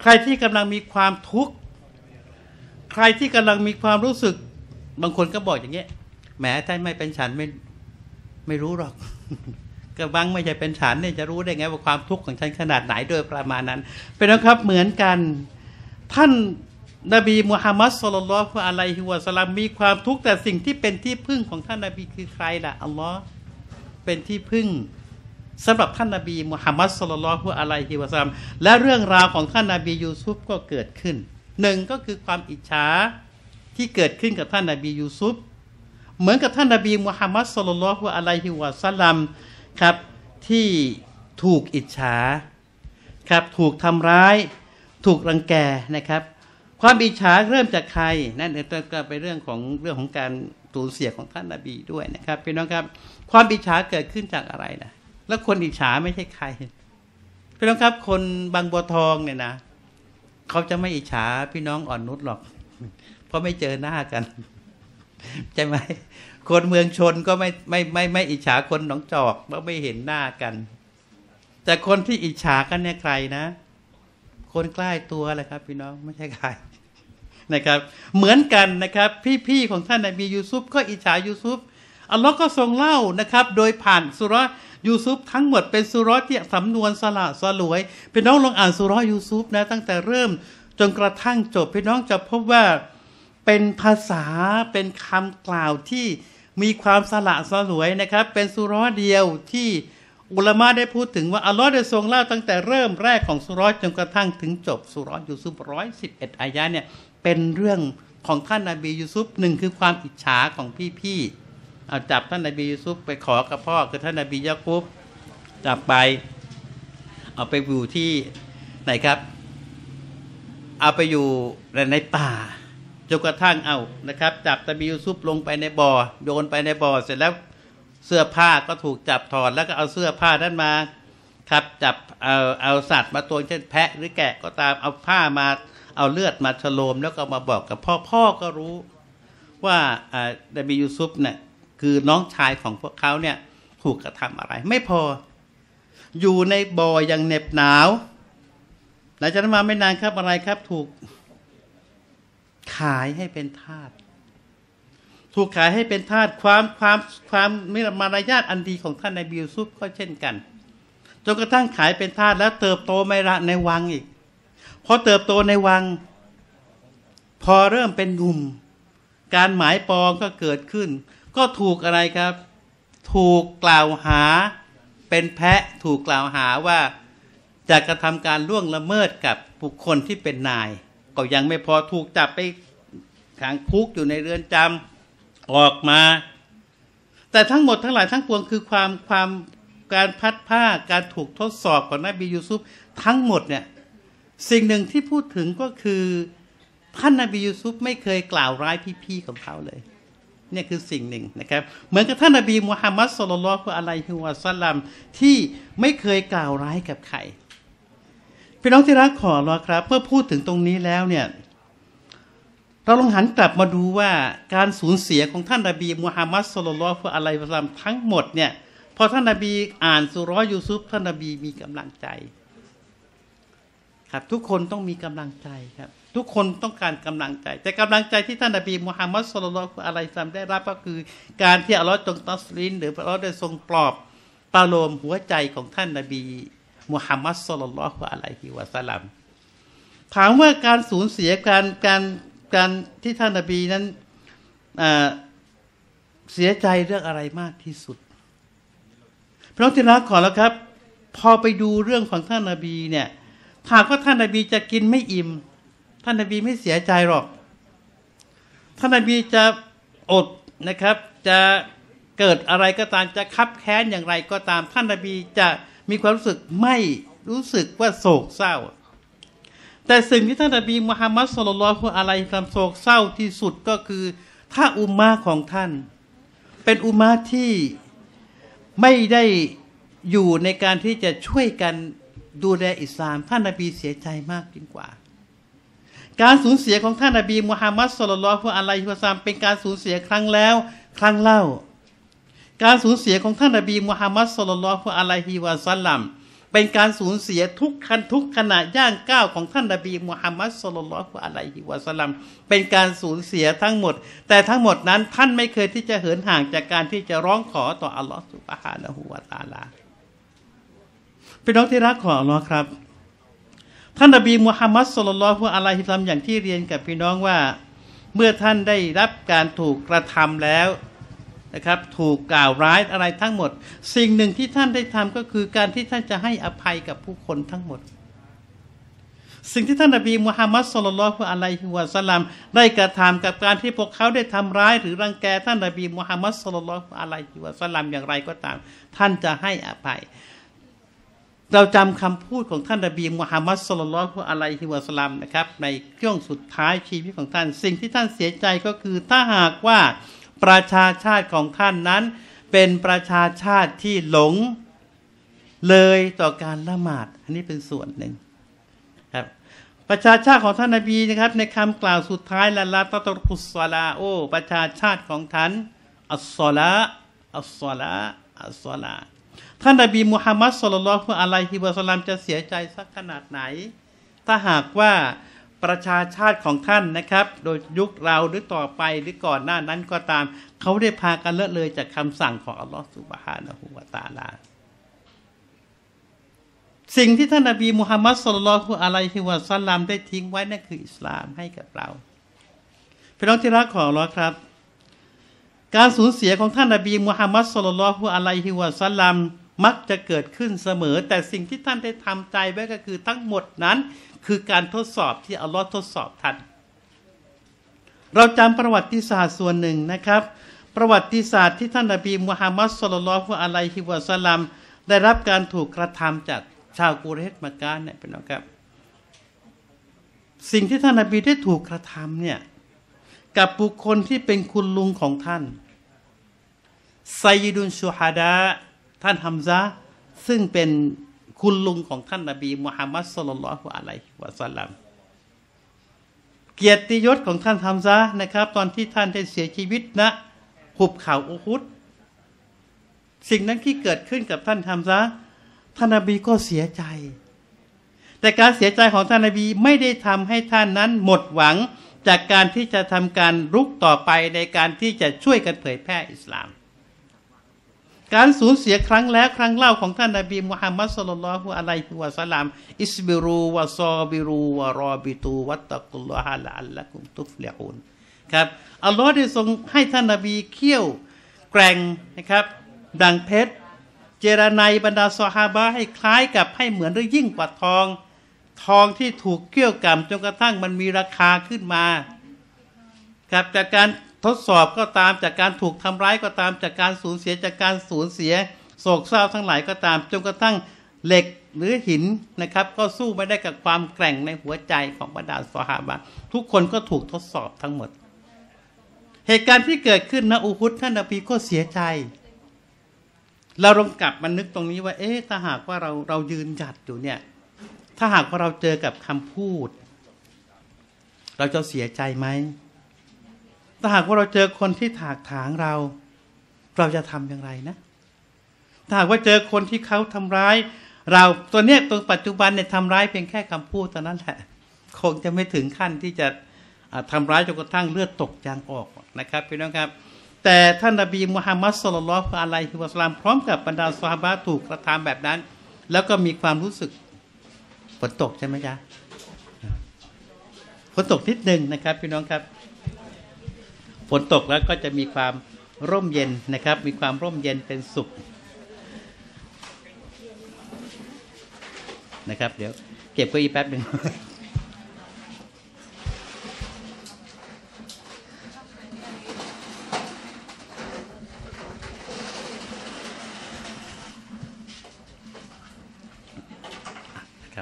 ใครที่กำลังมีความทุกข์ใครที่กำลังมีความรู้สึกบางคนก็บอกอย่างเงี้ยแหมถ้าไม่เป็นฉันไม่รู้หรอกก็บังไม่ใช่เป็นฉันเนี่ยจะรู้ได้ไงว่าความทุกข์ของฉันขนาดไหนโดยประมาณนั้นเป็นนะครับเหมือนกันท่านนบีมูฮัมมัดศ็อลลัลลอฮุอะลัยฮิวะซัลลัมมีความทุกข์แต่สิ่งที่เป็นที่พึ่งของท่านนบีคือใครล่ะอัลลอฮ์เป็นที่พึ่งสำหรับท่านนบีมูฮัมมัดศ็อลลัลลอฮุอะลัยฮิวะซัลลัมและเรื่องราวของท่านนบียูซุฟก็เกิดขึ้นหนึ่งก็คือความอิจฉาที่เกิดขึ้นกับท่านนบียูซุฟเหมือนกับท่านนบีมุฮัมมัดศ็อลลัลลอฮุอะลัยฮิวะซัลลัมครับที่ถูกอิจฉาครับถูกทำร้ายถูกรังแกนะครับความอิจฉาเริ่มจากใครนั่นก็เป็นเรื่องของการสูญเสียของท่านนบีด้วยนะครับพี่น้องครับความอิจฉาเกิดขึ้นจากอะไรนะแล้วคนอิจฉาไม่ใช่ใครพี่น้องครับคนบางบัวทองเนี่ยนะเขาจะไม่อิจฉาพี่น้องอ่อนนุชหรอกเพราะไม่เจอหน้ากันใช่ไหมคนเมืองชนก็ไม่อิจฉาคนหนองจอกเพราะไม่เห็นหน้ากันแต่คนที่อิจฉากันเนี่ยใครนะคนใกล้ตัวแหละครับพี่น้องไม่ใช่ใครนะครับเหมือนกันนะครับพี่ๆของท่านนบียูซุฟก็อิจฉายูซุฟอัลลอฮ์ก็ทรงเล่านะครับโดยผ่านซูเราะห์ยูซุฟทั้งหมดเป็นซูเราะห์ที่สำนวนสละสลวยพี่น้องลองอ่านซูเราะห์ยูซุฟนะตั้งแต่เริ่มจนกระทั่งจบพี่น้องจะพบว่าเป็นภาษาเป็นคำกล่าวที่มีความสละสลวยนะครับเป็นซูเราะห์เดียวที่อุลามะได้พูดถึงว่าอัลลอฮ์ได้ทรงเล่าตั้งแต่เริ่มแรกของซูเราะห์จนกระทั่งถึงจบซูเราะห์ยูซุฟ111อายะห์เนี่ยเป็นเรื่องของท่านนบียูซุฟหนึ่งคือความอิจฉาของพี่ๆเอาจับท่านนบียูซุฟไปขอกับพ่อคือท่านนบียะกูบจับไปเอาไปอยู่ที่ไหนครับเอาไปอยู่ในป่าจนกระทั่งเอานะครับจับนบียูซุฟลงไปในบ่อโยนไปในบ่อเสร็จแล้วเสื้อผ้าก็ถูกจับถอดแล้วก็เอาเสื้อผ้านั้นมาครับจับเอาสัตว์มาตัวเช่นแพะหรือแกะก็ตามเอาผ้ามาเอาเลือดมาฉโลมแล้วก็มาบอกกับพ่อก็รู้ว่านบียูซุฟเนี่ยคือน้องชายของพวกเขาเนี่ยถูกกระทำอะไรไม่พออยู่ในบ่ออย่างเหน็บหนาวหลังจากนั้นมาไม่นานครับอะไรครับถูกขายให้เป็นทาสถูกขายให้เป็นทาสความมารยาทอันดีของท่านนบียูซุฟก็เช่นกันจนกระทั่งขายเป็นทาสแล้วเติบโตไม่ละในวังอีกพอเติบโตในวังพอเริ่มเป็นหนุ่มการหมายปองก็เกิดขึ้นก็ถูกอะไรครับถูกกล่าวหาเป็นแพะถูกกล่าวหาว่าจะกระทำการล่วงละเมิดกับบุคคลที่เป็นนายก็ยังไม่พอถูกจับไปขังคุกอยู่ในเรือนจำออกมาแต่ทั้งหมดทั้งหลายทั้งปวงคือความการพัดผ้าการถูกทดสอบของนบียูซุฟทั้งหมดเนี่ยสิ่งหนึ่งที่พูดถึงก็คือท่านนบียูซุฟไม่เคยกล่าวร้ายพี่ๆของเขาเลย เนี่ยคือสิ่งหนึ่งนะครับเหมือนกับท่านนบีมูฮัมมัดศ็อลลัลลอฮุอะลัยฮิวะซัลลัมที่ไม่เคยกล่าวร้ายกับใครพี่น้องที่รักขออัลเลาะห์ครับเมื่อพูดถึงตรงนี้แล้วเนี่ยเราลองหันกลับมาดูว่าการสูญเสียของท่านนบีมูฮัมมัดศ็อลลัลลอฮุอะลัยฮิวะซัลลัมทั้งหมดเนี่ยพอท่านนบีอ่านซูเราะห์ยูซุฟท่านนบีมีกำลังใจครับทุกคนต้องมีกำลังใจครับทุกคนต้องการกำลังใจแต่กำลังใจที่ท่านนบีมูฮัมมัดศ็อลลัลลอฮุอะลัยฮิวะซัลลัมได้รับก็คือการที่อัลเลาะห์ทรงตัสลีนหรืออัลเลาะห์ได้ทรงปลอบประโลมหัวใจของท่านนบีมูฮัมมัดศ็อลลัลลอฮุอะลัยฮิวะซัลลัมถามว่าการสูญเสียการที่ท่านนบีนั้นเสียใจเรื่องอะไรมากที่สุดพระองค์ที่รักขอแล้วครับพอไปดูเรื่องของท่านนบีเนี่ยหากว่าท่านนบีจะกินไม่อิ่มท่านนบีไม่เสียใจหรอกท่านนบีจะอดนะครับจะเกิดอะไรก็ตามจะคับแค้นอย่างไรก็ตามท่านนบีจะมีความรู้สึกไม่รู้สึกว่าโศกเศร้าแต่สิ่งที่ท่านนบีมูฮัมมัดศ็อลลัลลอฮุอะลัยฮิวะซัลลัมโศกเศร้าที่สุดก็คือถ้าอุมมะห์ของท่านเป็นอุมมะห์ที่ไม่ได้อยู่ในการที่จะช่วยกันดูแลอิสลามท่านนบีเสียใจมากยิ่งกว่าการสูญเสียของท่านนบีมูฮัมมัดศ็อลลัลลอฮุอะลัยฮิวะซัลลัมเป็นการสูญเสียครั้งแล้วครั้งเล่าการสูญเสียของท่านนบีมูฮัมมัดศ็อลลัลลอฮุอะลัยฮิวะซัลลัมเป็นการสูญเสียทุกขณะย่างก้าวของท่านนบีมูฮัมมัดศ็อลลัลลอฮุอะลัยฮิวะซัลลัมเป็นการสูญเสียทั้งหมดแต่ทั้งหมดนั้นท่านไม่เคยที่จะเหินห่างจากการที่จะร้องขอต่ออัลลอฮฺซุบฮานะฮูวะตะอาลาพี่น้องที่รักของอัลลอฮฺครับท่านนบีมูฮัมมัดศ็อลลัลลอฮุอะลัยฮิวะซัลลัมอย่างที่เรียนกับพี่น้องว่าเมื่อท่านได้รับการถูกกระทำแล้วนะครับถูกกล่าวร้ายอะไรทั้งหมดสิ่งหนึ่งที่ท่านได้ทำก็คือการที่ท่านจะให้อภัยกับผู้คนทั้งหมดสิ่งที่ท่านนบีมูฮัมมัดศ็อลลัลลอฮุอะลัยฮิวะซัลลัมได้กระทำกับการที่พวกเขาได้ทำร้ายหรือรังแกท่านนบีมูฮัมมัดศ็อลลัลลอฮุอะลัยฮิวะซัลลัมอย่างไรก็ตามท่านจะให้อภัยเราจำคำพูดของท่านนบีมูฮัมมัดศ็อลลัลลอฮุอะลัยฮิวะซัลลัมนะครับในช่วงสุดท้ายชีวิตของท่านสิ่งที่ท่านเสียใจก็คือถ้าหากว่าประชาชาติของท่านนั้นเป็นประชาชาติที่หลงเลยต่อการละหมาดอันนี้เป็นส่วนหนึ่งครับประชาชาติของท่านนบีนะครับในคำกล่าวสุดท้ายละลาตะตรุกุสซาลาโอประชาชาติของท่านอัสซอลาอัสซอลาอัสซอลาท่านนบีมูฮัมมัดศ็อลลัลลอฮุอะลัยฮิวะซัลลัมจะเสียใจสักขนาดไหนถ้าหากว่าประชาชาติของท่านนะครับโดยยุคเราหรือต่อไปหรือก่อนหน้านั้นก็ตามเขาได้พากันละเลยจากคำสั่งของอัลลอฮฺซุบฮานะฮูวะตะอาลาสิ่งที่ท่านนบีมูฮัมมัดศ็อลลัลลอฮุอะลัยฮิวะซัลลัมได้ทิ้งไว้นั่นคืออิสลามให้กับเราพี่น้องที่รักของอัลลอฮฺครับการสูญเสียของท่านนบีมูฮัมมัดศ็อลลัลลอฮุอะลัยฮิวะซัลลัมมักจะเกิดขึ้นเสมอแต่สิ่งที่ท่านได้ทำใจไว้ก็คือทั้งหมดนั้นคือการทดสอบที่อัลลอฮ์ทดสอบท่านเราจำประวัติศาสตร์ส่วนหนึ่งนะครับประวัติศาสตร์ที่ท่านนบีมูฮัมมัดศ็อลลัลลอฮุอะลัยฮิวะซัลลัมได้รับการถูกกระทำจากชาวกุเรชมักกะฮ์เนี่ยเป็นนะครับสิ่งที่ท่านนบีได้ถูกกระทำเนี่ยกับบุคคลที่เป็นคุณลุงของท่านซัยยิดุนชูฮาดะท่านฮัมซะซึ่งเป็นคุณลุงของท่านนบีมูฮัมมัดศ็อลลัลลอฮุอะลัยฮิวะซัลลัมเกียรติยศของท่านฮัมซะนะครับตอนที่ท่านได้เสียชีวิตณหุบเขาอูฮุดสิ่งนั้นที่เกิดขึ้นกับท่านฮัมซะท่านนบีก็เสียใจแต่การเสียใจของท่านนบีไม่ได้ทำให้ท่านนั้นหมดหวังจากการที่จะทำการรุกต่อไปในการที่จะช่วยกันเผยแพร่อิสลามการสูญเสียครั้งแล้วครั้งเล่าของท่านนบีมูฮัมมัดศ็อลลัลลอฮุอะลัยฮิวะซัลลัมอิสบิรูวะซอบิรูวะรอบิตูวัตตักุลลอฮะละอัลละกุมตุฟลิฮูนครับอัลลอฮ์ได้ทรงให้ท่านนบีเขี้ยวแกร่งนะครับดังเพชรเจรไนบรรดาซอฮาบะให้คล้ายกับให้เหมือนหรือยิ่งกว่าทองที่ถูกเกี่ยวกำจนกระทั่งมันมีราคาขึ้นมาครับจากการทดสอบก็ตามจากการถูกทำร้ายก็ตามจากการสูญเสียโศกเศร้าทั้งหลายก็ตามจนกระทั่งเหล็กหรือหินนะครับก็สู้ไม่ได้กับความแกร่งในหัวใจของบรรดาซอฮาบะทุกคนก็ถูกทดสอบทั้งหมด เหตุการณ์ที่เกิดขึ้นนะอูฮุดท่านนบีก็เสียใจเราลองกลับมานึกตรงนี้ว่าเอ๊ะถ้าหากว่าเรายืนหยัดอยู่เนี่ยถ้าหากว่าเราเจอกับคำพูดเราจะเสียใจไหมถ้าหากว่าเราเจอคนที่ถากถางเราจะทำอย่างไรนะถ้าหากว่าเจอคนที่เขาทำร้ายเราตัวเนี้ยตรงปัจจุบันเนี่ยทำร้ายเพียงแค่คำพูดเท่านั้นแหละคงจะไม่ถึงขั้นที่จะทำร้ายจนกระทั่งเลือดตกยางออกนะครับพี่น้องครับแต่ท่านนบีมูฮัมมัดศ็อลลัลลอฮุอะลัยฮิวะซัลลัมพร้อมกับบรรดาซอฮาบะห์ถูกกระทำแบบนั้นแล้วก็มีความรู้สึกฝนตกใช่ไหมจ๊ะฝนตกนิดนึงนะครับพี่น้องครับฝนตกแล้วก็จะมีความร่มเย็นนะครับมีความร่มเย็นเป็นสุขนะครับเดี๋ยวเก็บเก้าอี้แป๊บหนึ่งนะคร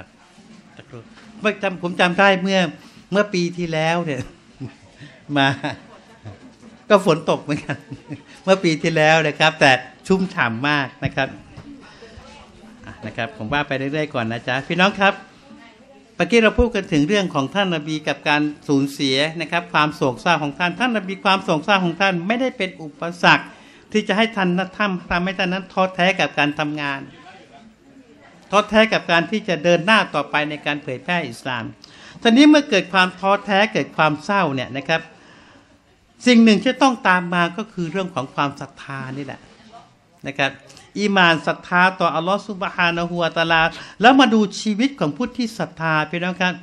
ับตะครูผมจำได้เมื่อปีที่แล้วเนี่ยมาก็ฝนตกเหมือนกันเมื่อปีที่แล้วนะครับแต่ชุ่มฉ่ำมากนะครับนะครับผมว่าไปเรื่อยๆก่อนนะจ๊ะพี่น้องครับเมื่อกี้เราพูดกันถึงเรื่องของท่านนบีกับการสูญเสียนะครับความโศกเศร้าของท่านนบีความโศกเศร้าของท่านไม่ได้เป็นอุปสรรคที่จะให้ท่านทำให้ท่านนั้นท้อแท้กับการทำงานท้อแท้กับการที่จะเดินหน้าต่อไปในการเผยแพร่อิสลามตอนนี้เมื่อเกิดความท้อแท้เกิดความเศร้าเนี่ยนะครับสิ่งหนึ่งที่ต้องตามมาก็คือเรื่องของความศรัทธานี่แหละนะครับอีมานศรัทธาต่ออัลลอฮฺซุบฮานะฮูวะตะอาลาแล้วมาดูชีวิตของผู้ที่ศรัทธาพี่น้องครับ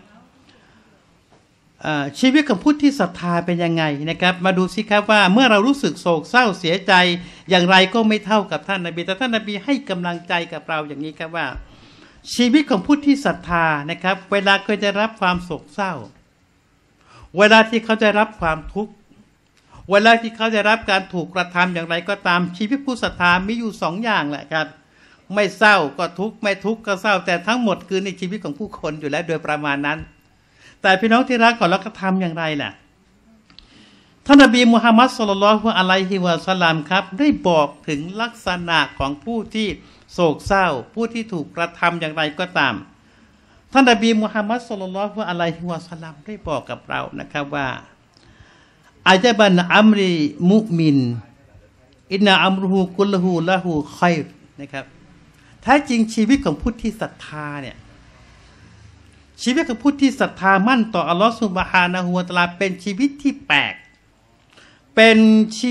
ชีวิตของผู้ที่ศรัทธาเป็นยังไงนะครับมาดูสิครับว่าเมื่อเรารู้สึกโศกเศร้าเสียใจอย่างไรก็ไม่เท่ากับท่านนบีแต่ท่านนบีให้กำลังใจกับเราอย่างนี้ครับว่าชีวิตของผู้ที่ศรัทธานะครับเวลาเคยได้รับความโศกเศร้าเวลาที่เขาได้รับความทุกข์เวลาที่เขาได้รับการถูกกระทำอย่างไรก็ตามชีวิตผู้ศรัทธามีอยู่สองอย่างแหละครับไม่เศร้าก็ทุกข์ไม่ทุกข์ก็เศร้าแต่ทั้งหมดคือในชีวิตของผู้คนอยู่แล้วโดยประมาณนั้นแต่พี่น้องที่รักก่อนเราก็ทำอย่างไรล่ะท่านนบีมูฮัมมัดศ็อลลัลลอฮุอะลัยฮิวะซัลลัมครับได้บอกถึงลักษณะของผู้ที่โศกเศร้าผู้ที่ถูกกระทำอย่างไรก็ตามท่านนบีมูฮัมมัดศ็อลลัลลอฮุอะลัยฮิวะซัลลัมได้บอกกับเรานะครับว่าอาจบันอัมรีมุมินอินนาอัมรูกุลหูละหูคอยนะครับแท้จริงชีวิตของผู้ที่ศรัทธาเนี่ยชีวิตของผู้ที่ศรัทธามั่นต่ออัลลอฮฺซุบฮานะฮูวะตะอาลาเป็นชีวิตที่แปลกเป็นชี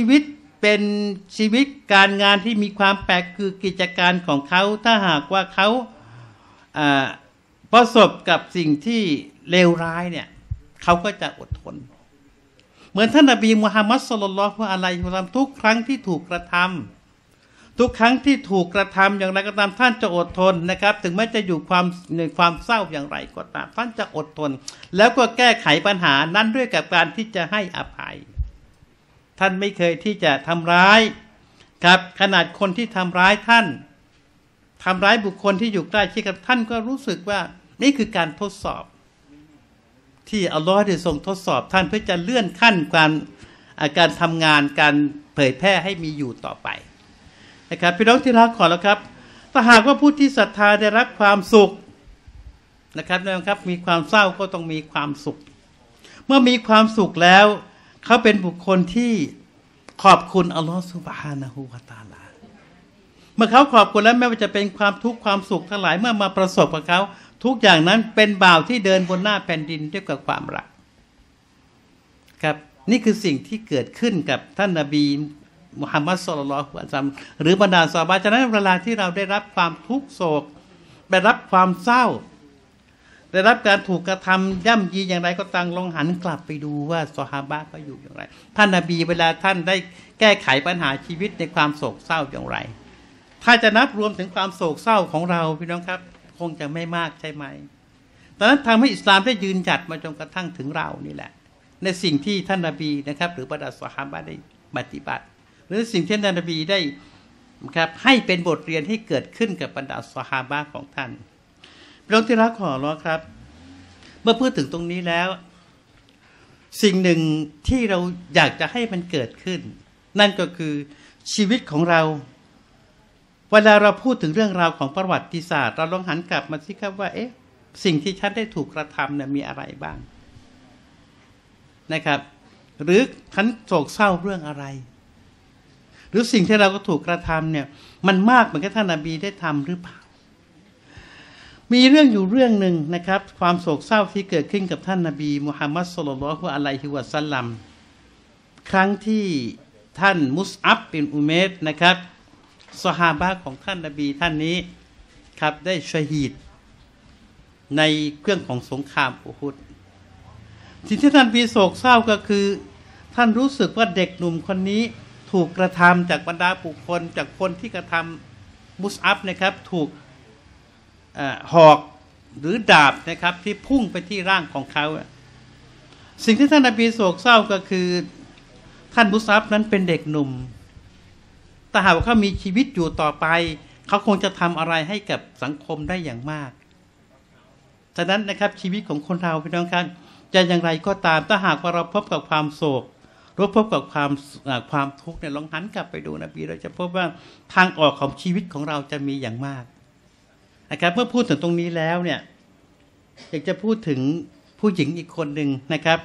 วิตการงานที่มีความแปลกคือกิจการของเขาถ้าหากว่าเขาประสบกับสิ่งที่เลวร้ายเนี่ยเขาก็จะอดทนเหมือนท่านนบีมูฮัมมัดศ็อลลัลลอฮุอะลัยฮิวะซัลลัมทุกครั้งที่ถูกกระทำอย่างไรก็ตามท่านจะอดทนนะครับถึงแม้จะอยู่ในความเศร้าอย่างไรก็ตามท่านจะอดทนแล้วก็แก้ไขปัญหานั้นด้วยกับการที่จะให้อภัยท่านไม่เคยที่จะทำร้ายครับขนาดคนที่ทำร้ายท่านทำร้ายบุคคลที่อยู่ใกล้ชิดกับท่านก็รู้สึกว่านี่คือการทดสอบที่อัลลอฮ์ได้ทรงทดสอบท่านเพื่อจะเลื่อนขั้นการทำงานการเผยแพร่ให้มีอยู่ต่อไปนะครับพี่น้องที่รักขอแล้วครับถ้าหากว่าผู้ที่ศรัทธาได้รับความสุขนะครับนะครับมีความเศร้าก็ต้องมีความสุขเมื่อมีความสุขแล้วเขาเป็นบุคคลที่ขอบคุณอัลลอฮ์ซุบฮานะฮูวะตะอาลาเมื่อเขาขอบคุณแล้วไม่ว่าจะเป็นความทุกข์ความสุขทั้งหลายเมื่อมาประสบกับเขาทุกอย่างนั้นเป็นบ่าวที่เดินบนหน้าแผ่นดินด้วยกับความรักครับนี่คือสิ่งที่เกิดขึ้นกับท่านนบีมุฮัมมัดศ็อลลัลลอฮุอะลัยฮิวะซัลลัมหรือบรรดาซอฮาบะห์ฉะนั้นเวลาที่เราได้รับความทุกข์โศกได้รับความเศร้าได้รับการถูกกระทำย่ำยีอย่างไรก็ตังลองหันกลับไปดูว่าซอฮาบะห์ก็อยู่อย่างไรท่านนบีเวลาท่านได้แก้ไขปัญหาชีวิตในความโศกเศร้าอย่างไรถ้าจะนับรวมถึงความโศกเศร้าของเราพี่น้องครับคงจะไม่มากใช่ไหมตอนนั้นทำให้อิสลามได้ยืนหยัดมาจนกระทั่งถึงเรานี่แหละในสิ่งที่ท่านนบีนะครับหรือบรรดาซอฮาบะห์ได้ปฏิบัติหรือสิ่งที่ท่านนบีได้นะครับให้เป็นบทเรียนที่เกิดขึ้นกับบรรดาซอฮาบะห์ของท่านพี่น้องที่รักของอัลเลาะห์ครับเมื่อพูดถึงตรงนี้แล้ว สิ่งหนึ่งที่เราอยากจะให้มันเกิดขึ้นนั่นก็คือชีวิตของเราเวลาเราพูดถึงเรื่องราวของประวัติศาสตร์เราลองหันกลับมาสิครับว่าเอ๊ะสิ่งที่ฉันได้ถูกกระทำเนี่ยมีอะไรบ้างนะครับหรือฉันโศกเศร้าเรื่องอะไรหรือสิ่งที่เราก็ถูกกระทำเนี่ยมันมากเหมือนกับท่านนบีได้ทำหรือเปล่ามีเรื่องอยู่เรื่องหนึ่งนะครับความโศกเศร้าที่เกิดขึ้นกับท่านนบีมูฮัมมัดศ็อลลัลลอฮุอะลัยฮิวะซัลลัมครั้งที่ท่านมุสอับบินอุเมรนะครับซอฮาบะห์ของท่านนบีท่านนี้ครับได้ชะฮีดในเครื่องของสงครามอูฮุดสิ่งที่ท่านบีโศกเศร้าก็คือท่านรู้สึกว่าเด็กหนุ่มคนนี้ถูกกระทำจากบรรดาบุคคลจากคนที่กระทำมุสอับนะครับถูกหอกหรือดาบนะครับที่พุ่งไปที่ร่างของเขาสิ่งที่ท่านนบีโศกเศร้าก็คือท่านมุสอับนั้นเป็นเด็กหนุ่มแต่หากว่าเขามีชีวิตอยู่ต่อไปเขาคงจะทำอะไรให้กับสังคมได้อย่างมากฉะนั้นนะครับชีวิตของคนเราพี่น้องครับจะอย่างไรก็ตามถ้าหากว่าเราพบกับความโศกหรือพบกับความทุกข์เนี่ยลองหันกลับไปดูนบีเราจะพบว่าทางออกของชีวิตของเราจะมีอย่างมากนะครับเมื่อพูดถึงตรงนี้แล้วเนี่ยอยากจะพูดถึงผู้หญิงอีกคนหนึ่งนะครับ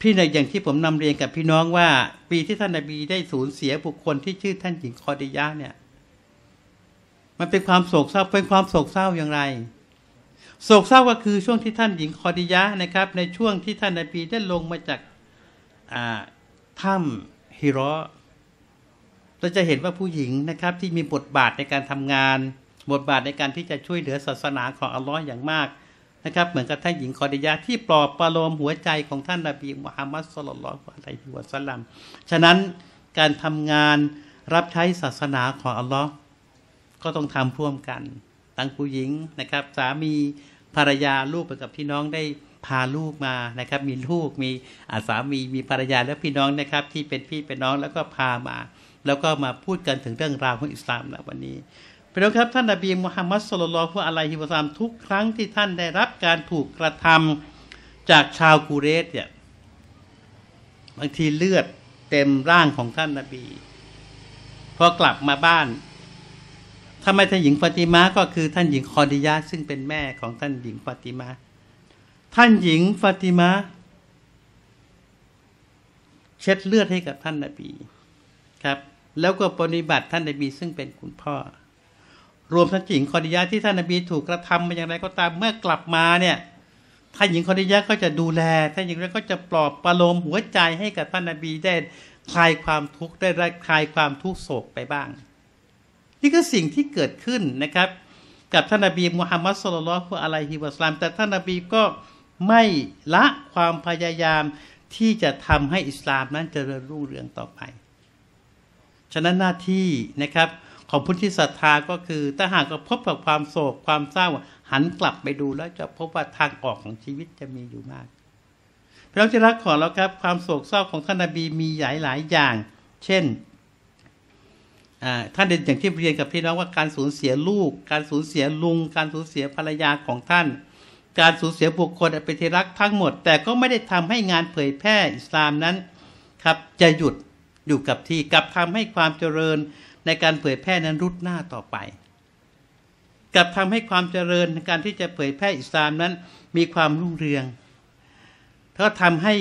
พี่ในอย่างที่ผมนำเรียนกับพี่น้องว่าปีที่ท่านนบีได้สูญเสียบุคคลที่ชื่อท่านหญิงคอดียะห์เนี่ยมันเป็นความโศกเศร้าเป็นความโศกเศร้าอย่างไรโศกเศร้าก็คือช่วงที่ท่านหญิงคอดียะห์นะครับในช่วงที่ท่านนบีได้ลงมาจากถ้ำฮิรอเราจะเห็นว่าผู้หญิงนะครับที่มีบทบาทในการทำงานบทบาทในการที่จะช่วยเหลือศาสนาของอัลลอฮ์อย่างมากนะครับเหมือนกับท่านหญิงคอดียะห์ที่ปลอบประโลมหัวใจของท่านนบีมุฮัมมัดศ็อลลัลลอฮุอะลัยฮิวะซัลลัมฉะนั้นการทำงานรับใช้ศาสนาของอัลลอฮ์ก็ต้องทำร่วมกันทั้งผู้หญิงนะครับสามีภรรยาลูกกับพี่น้องได้พาลูกมานะครับมีลูกมีสามีมีภรรยาและพี่น้องนะครับที่เป็นพี่เป็นน้องแล้วก็พามาแล้วก็มาพูดกันถึงเรื่องราวของอิสลามในวันนี้ไปแล้วครับท่านนบีมุฮัมมัดศ็อลลัลลอฮุอะลัยฮิวะซัลลัมทุกครั้งที่ท่านได้รับการถูกกระทำจากชาวกุเรชเนี่ยบางทีเลือดเต็มร่างของท่านนบีพอกลับมาบ้านทำไมท่านหญิงฟาติมาก็คือท่านหญิงคอดียะห์ซึ่งเป็นแม่ของท่านหญิงฟาติมาท่านหญิงฟาติมาเช็ดเลือดให้กับท่านนบีครับแล้วก็ปฏิบัติท่านนบีซึ่งเป็นคุณพ่อรวมท่านหญิงคอดียะห์ที่ท่านนบีถูกกระทำมาอย่างไรก็ตามเมื่อกลับมาเนี่ยท่านหญิงคอดียะห์ก็จะดูแลท่านหญิงแล้วก็จะปลอบประโลมหัวใจให้กับท่านนบีได้คลายความทุกข์ได้คลายความทุกข์โศกไปบ้างนี่คือสิ่งที่เกิดขึ้นนะครับกับท่านนบีมุฮัมมัดศ็อลลัลลอฮุอะลัยฮิวะซัลลัมแต่ท่านนบีก็ไม่ละความพยายามที่จะทำให้อิสลามนั้นเจริญรุ่งเรืองต่อไปฉะนั้นหน้าที่นะครับของผู้ที่ศรัทธาก็คือถ้าหากพบกับความโศกความเศร้าหันกลับไปดูแล้วจะพบว่าทางออกของชีวิตจะมีอยู่มากเราจะรักขอแล้วครับความโศกเศร้าของท่านนบีมีหลายอย่างเช่นท่านเด่นอย่างที่เรียนกับพี่น้องว่าการสูญเสียลูกการสูญเสียลุงการสูญเสียภรรยาของท่านการสูญเสียบุคคลเป็นที่รักทั้งหมดแต่ก็ไม่ได้ทำให้งานเผยแพร่อิสลามนั้นครับจะหยุดอยู่กับที่กลับทำให้ความเจริญในการเผยแพร่นั้นรุดหน้าต่อไปกลับทำให้ความเจริญในการที่จะเผยแพร่อิสลามนั้นมีความรุ่งเรืองเพราะทำให้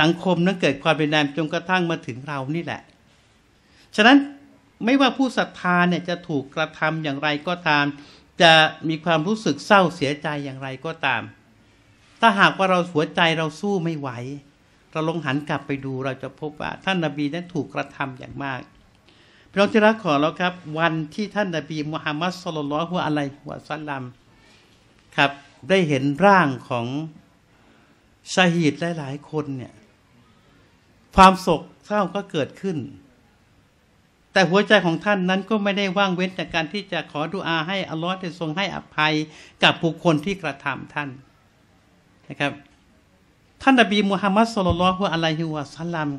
สังคมนั้นเกิดความเป็นธรรมจนกระทั่งมาถึงเรานี่แหละฉะนั้นไม่ว่าผู้ศรัทธาเนี่ยจะถูกกระทำอย่างไรก็ตามจะมีความรู้สึกเศร้าเสียใจอย่างไรก็ตามถ้าหากว่าเราหัวใจเราสู้ไม่ไหวเราลองหันกลับไปดูเราจะพบว่าท่านนบีนั้นถูกกระทำอย่างมากพระองค์ที่รักของเราครับวันที่ท่านนบีมุฮัมมัดศ็อลลัลลอฮุอะลัยฮิวะซัลลัมครับได้เห็นร่างของชะฮีดหลายคนเนี่ยความโศกเศร้าก็เกิดขึ้นแต่หัวใจของท่านนั้นก็ไม่ได้ว่างเว้นจากการที่จะขอดุอาให้อัลลอฮ์ได้ทรงให้อภัยกับบุคคลที่กระทำท่านนะครับท่านนบีมุฮัมมัดศ็อลลัลลอฮุอะลัยฮิวะซัลลัม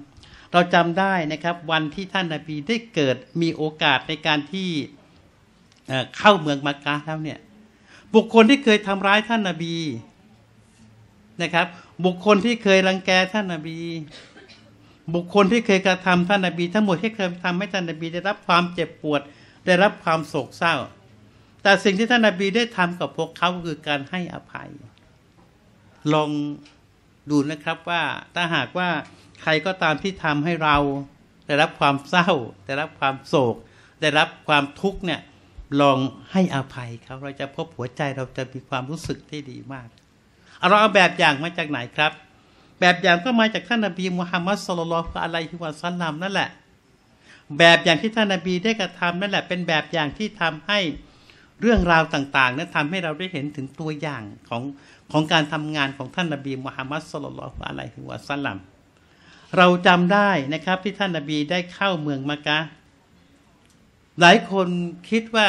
เราจำได้นะครับวันที่ท่านนบีได้เกิดมีโอกาสในการที่เข้าเมืองมักกะฮ์แล้วเนี่ยบุคคลที่เคยทำร้ายท่านนบี นะครับบุคคลที่เคยรังแกท่านนบีบุคคลที่เคยกระทำท่านนบีทั้งหมดที่เคยทำให้ท่านนบีได้รับความเจ็บปวดได้รับความโศกเศร้าแต่สิ่งที่ท่านนบีได้ทำกับพวกเขาคือการให้อภัยลองดูนะครับว่าถ้าหากว่าใครก็ตามที่ทำให้เราได้รับความเศร้าได้รับความโศกได้รับความทุกข์เนี่ยลองให้อภัยเขาเราจะพบหัวใจเราจะมีความรู้สึกที่ดีมากเราเอาแบบอย่างมาจากไหนครับแบบอย่างก็มาจากท่านนบีมูฮัมมัดศ็อลลัลลอฮุอะลัยฮิวะซัลลัมนั่นแหละแบบอย่างที่ท่านนบีได้กระทำนั่นแหละเป็นแบบอย่างที่ทำให้เรื่องราวต่างๆนั้นทำให้เราได้เห็นถึงตัวอย่างของการทำงานของท่านนบีมูฮัมมัดศ็อลลัลลอฮุอะลัยฮิวะซัลลัมเราจำได้นะครับที่ท่านนบีได้เข้าเมืองมักกะฮ์หลายคนคิดว่า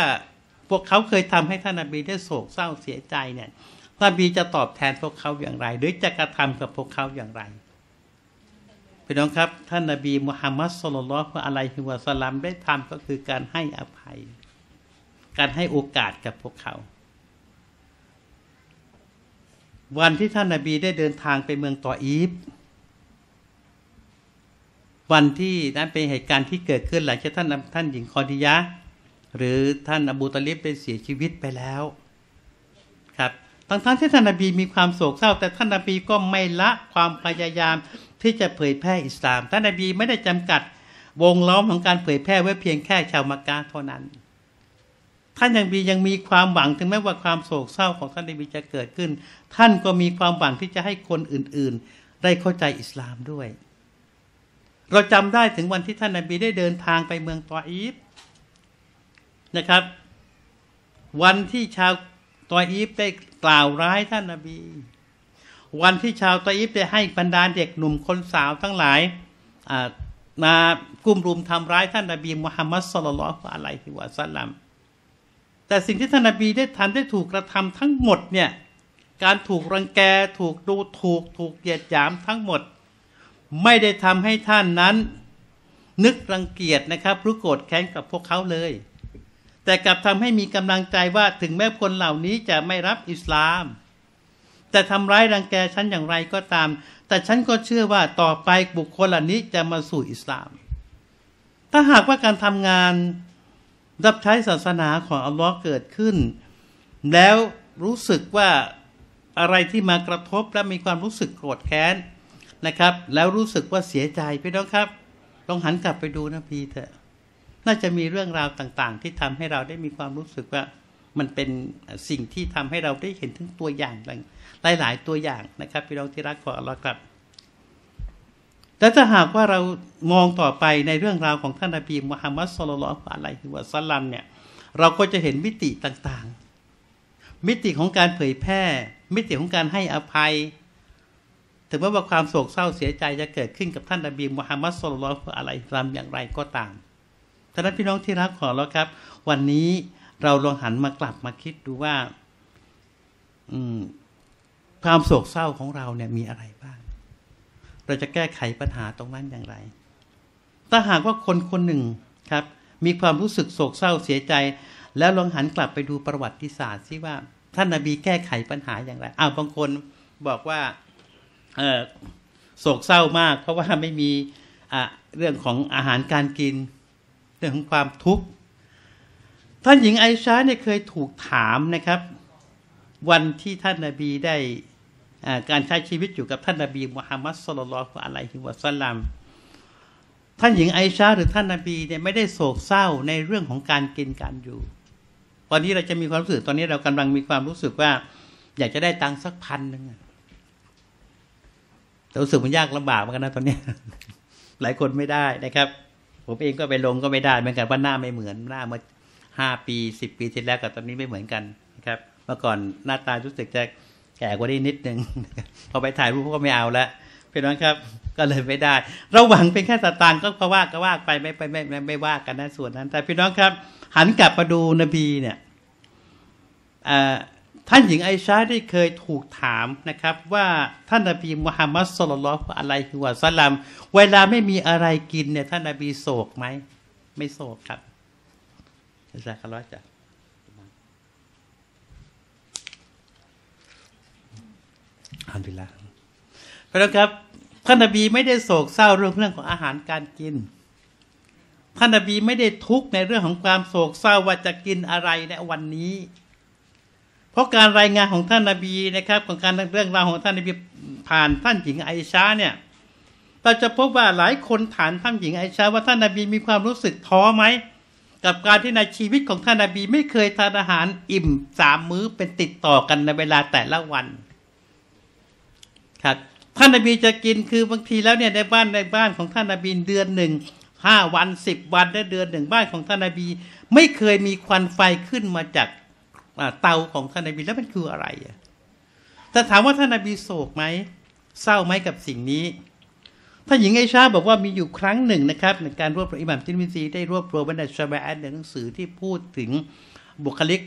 พวกเขาเคยทำให้ท่านนบีได้โศกเศร้าเสียใจเนี่ยนบีจะตอบแทนพวกเขาอย่างไรหรือจะกระทำกับพวกเขาอย่างไรพี่น้องครับท่านนบีมุฮัมมัดศ็อลลัลลอฮุอะลัยฮิวะซัลลัมได้ทำก็คือการให้อภัยการให้โอกาสกับพวกเขาวันที่ท่านนบีได้เดินทางไปเมืองตออีฟวันที่นั้นเป็นเหตุการณ์ที่เกิดขึ้นหลังจากท่านหญิงคอดียะห์หรือท่านอบูตอลิบได้เสียชีวิตไปแล้วครับทั้งที่ท่านนบีมีความโศกเศร้าแต่ท่านนบีก็ไม่ละความพยายามที่จะเผยแพร่อิสลามท่านนบีไม่ได้จำกัดวงล้อมของการเผยแพร่ไว้เพียงแค่ชาวมักกะฮ์เท่านั้นท่านยังมีความหวังถึงแม้ว่าความโศกเศร้าของท่านนบีจะเกิดขึ้นท่านก็มีความหวังที่จะให้คนอื่นๆได้เข้าใจอิสลามด้วยเราจำได้ถึงวันที่ท่านนบีได้เดินทางไปเมืองตออีฟนะครับวันที่ชาวตออีฟได้กล่าวร้ายท่านนบีวันที่ชาวตออีฟได้ให้บรรดาเด็กหนุ่มคนสาวทั้งหลายมากุมรุมทำร้ายท่านนบีมุฮัมมัดศ็อลลัลลอฮุอะลัยฮิวะซัลลัมแต่สิ่งที่ท่านนบีได้ทำได้ถูกกระทำทั้งหมดเนี่ยการถูกรังแกถูกดูถูกเหยียดหยามทั้งหมดไม่ได้ทำให้ท่านนั้นนึกรังเกียจนะครับหรือโกรธแค้นกับพวกเขาเลยแต่กลับทำให้มีกำลังใจว่าถึงแม้คนเหล่านี้จะไม่รับอิสลามแต่ทำร้ายรังแกฉันอย่างไรก็ตามแต่ฉันก็เชื่อว่าต่อไปบุคคลเหล่านี้จะมาสู่อิสลามถ้าหากว่าการทำงานรับใช้ศาสนาของอัลลอฮ์เกิดขึ้นแล้วรู้สึกว่าอะไรที่มากระทบและมีความรู้สึกโกรธแค้นนะครับแล้วรู้สึกว่าเสียใจพี่น้องครับลองหันกลับไปดูนะพี่เถอะน่าจะมีเรื่องราวต่างๆที่ทำให้เราได้มีความรู้สึกว่ามันเป็นสิ่งที่ทำให้เราได้เห็นถึงตัวอย่างหลายตัวอย่างนะครับพี่น้องที่รักของอัลลอฮ์ครับแต่ถ้าหากว่าเรามองต่อไปในเรื่องราวของท่านนบีมุฮัมมัดศ็อลลัลลอฮุอะลัยฮิวะซัลลัมเนี่ยเราก็จะเห็นมิติต่างๆมิติของการเผยแพร่มิติของการให้อภัยถึงแม้ว่าความโศกเศร้าเสียใจจะเกิดขึ้นกับท่านนบีมุฮัมมัดศ็อลลัลลอฮุอะลัยฮิวะซัลลัมอย่างไรก็ตามท่านพี่น้องที่รักของเราครับวันนี้เราลองหันมากลับมาคิดดูว่าความโศกเศร้าของเราเนี่ยมีอะไรบ้างเราจะแก้ไขปัญหาตรงนั้นอย่างไรถ้าหากว่าคนหนึ่งครับมีความรู้สึกโศกเศร้าเสียใจแล้วลองหันกลับไปดูประวัติศาสตร์ซิว่าท่านนบีแก้ไขปัญหาอย่างไรบางคนบอกว่าโศกเศร้ามากเพราะว่าไม่มีเรื่องของอาหารการกินเรื่องของความทุกข์ท่านหญิงไอชาเนี่ยเคยถูกถามนะครับวันที่ท่านนบีได้การใช้ชีวิตอยู่กับท่านนบีมุฮัมมัดศ็อลลัลลอฮุอะลัยฮิวะซัลลัมท่านหญิงไอชาหรือท่านนบีเนี่ยไม่ได้โศกเศร้าในเรื่องของการกินการอยู่ตอนนี้เราจะมีความรู้สึกตอนนี้เรากำลังมีความรู้สึกว่าอยากจะได้ตังค์สัก1,000แต่รู้สึกมันยากลำบากเหมือนกันนะตอนนี้หลายคนไม่ได้นะครับผมเองก็ไปลงก็ไม่ได้เหมือนกันว่าหน้าไม่เหมือนหน้าเมื่อ5 ปี10 ปีที่แล้วกับตอนนี้ไม่เหมือนกันนะครับเมื่อก่อนหน้าตารู้สึกจะแก่กว่านี้นิดนึงพอไปถ่ายรูปก็ไม่เอาแล้วพี่น้องครับก็เลยไม่ได้เราหวังเป็นแค่สตางค์ก็เพราะว่าก็ว่าไปไม่ว่ากันนะส่วนนั้นแต่พี่น้องครับหันกลับมาดูนบีเนี่ยท่านหญิงไอชาได้เคยถูกถามนะครับว่าท่านนบีมุฮัมมัดศ็อลลัลลอฮุอะลัยฮิวะซัลลัมเวลาไม่มีอะไรกินเนี่ยท่านนบีโศกไหมไม่โศกครับอาจารย์คาร์ลจ้ะ อัลฮัมดุลิลละห์เพราะนั้นครับท่านนบีไม่ได้โศกเศร้าเรื่องของอาหารการกินท่านนบีไม่ได้ทุกข์ในเรื่องของความโศกเศร้าว่าจะกินอะไรในวันนี้เพราะการรายงานของท่านนบีนะครับของการเรื่องราวของท่านนบีผ่านท่านหญิงไอชาเนี่ยเราจะพบว่าหลายคนถามท่านหญิงไอชาว่าท่านนบีมีความรู้สึกท้อไหมกับการที่ในชีวิตของท่านนบีไม่เคยทานอาหารอิ่ม3 มื้อเป็นติดต่อกันในเวลาแต่ละวันครับท่านนบีจะกินคือบางทีแล้วเนี่ยในบ้านของท่านนบีเดือนหนึ่ง5 วัน10 วันได้เดือนหนึ่งบ้านของท่านนบีไม่เคยมีควันไฟขึ้นมาจากเตาของท่านนบีแล้วมันคืออะไรแต่ถามว่าท่านนบีโศกไหมเศร้าไหมกับสิ่งนี้ท่านหญิงไอชาบอกว่ามีอยู่ครั้งหนึ่งนะครับในการรวบรวมอิหม่ามติรมิซีได้รวบรวมบรรดาชะบะอัดในหนังสือที่พูดถึงบุคลิก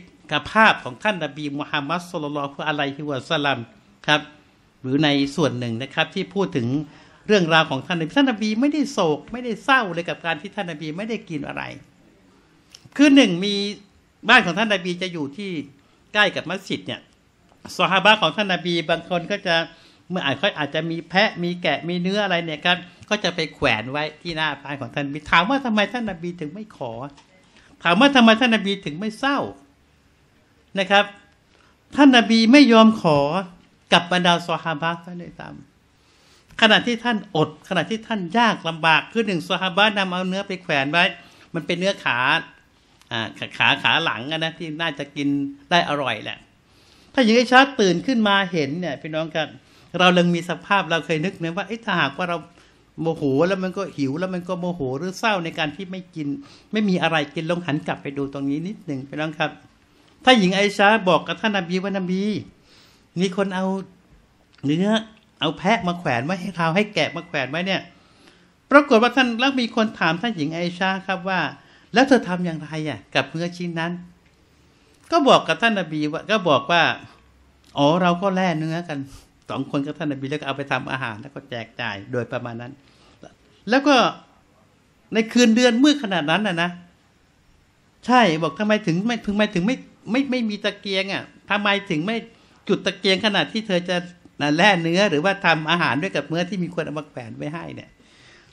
ภาพของท่านนบีมูฮัมมัดศ็อลลัลลอฮุอะลัยฮิวะซัลลัมครับหรือในส่วนหนึ่งนะครับที่พูดถึงเรื่องราวของท่านนบีไม่ได้โศกไม่ได้เศร้าเลยกับการที่ท่านนบีไม่ได้กินอะไรคือหนึ่งมีบ้านของท่านนบีจะอยู่ที่ใกล้กับมัสยิดเนี่ยซอฮาบะของท่านนบีบางคนก็จะเมื่ออาจจะมีแพะมีแกะมีเนื้ออะไรเนี่ยครับก็จะไปแขวนไว้ที่หน้าบ้านของท่านนบีถามว่าทำไมท่านนบีถึงไม่ขอถามว่าทำไมท่านนบีถึงไม่เศร้านะครับท่านนบีไม่ยอมขอกับบรรดาซอฮาบะท่านเลยตามขณะที่ท่านอดขณะที่ท่านยากลำบากคือหนึ่งซอฮาบะนำเอาเนื้อไปแขวนไว้มันเป็นเนื้อขาหลังนะที่น่าจะกินได้อร่อยแหละถ้าอย่างไอ้ชาตื่นขึ้นมาเห็นเนี่ยพี่น้องกันเราเริ่มมีสภาพเราเคยนึกนะว่าถ้าหากว่าเราโมโหแล้วมันก็หิวแล้วมันก็โมโหหรือเศร้าในการที่ไม่กินไม่มีอะไรกินลองหันกลับไปดูตรงนี้นิดหนึ่งพี่น้องครับถ้าหญิงไอชาบอกกับท่านนบีว่านบีมีคนเอาเนื้อเอาแพะมาแขวนไว้ให้เราให้แกะมาแขวนไว้เนี่ยปรากฏว่าท่านแล้วมีคนถามท่านหญิงไอชาครับว่าแล้วเธอทำอย่างไรกับเนื้อชิ้นนั้นก็บอกกับท่านนบีว่าก็บอกว่าอ๋อเราก็แล่เนื้อกัน2 คนกับท่านนบีแล้วก็เอาไปทำอาหารแล้วก็แจกจ่ายโดยประมาณนั้นแล้วก็ในคืนเดือนมืดขนาดนั้นนะใช่บอกทำไมถึงไม่มีตะเกียงทำไมถึงไม่จุดตะเกียงขนาดที่เธอจะแล่เนื้อหรือว่าทำอาหารด้วยกับเนื้อที่มีคนเอามาแขวนไว้ให้เนี่ย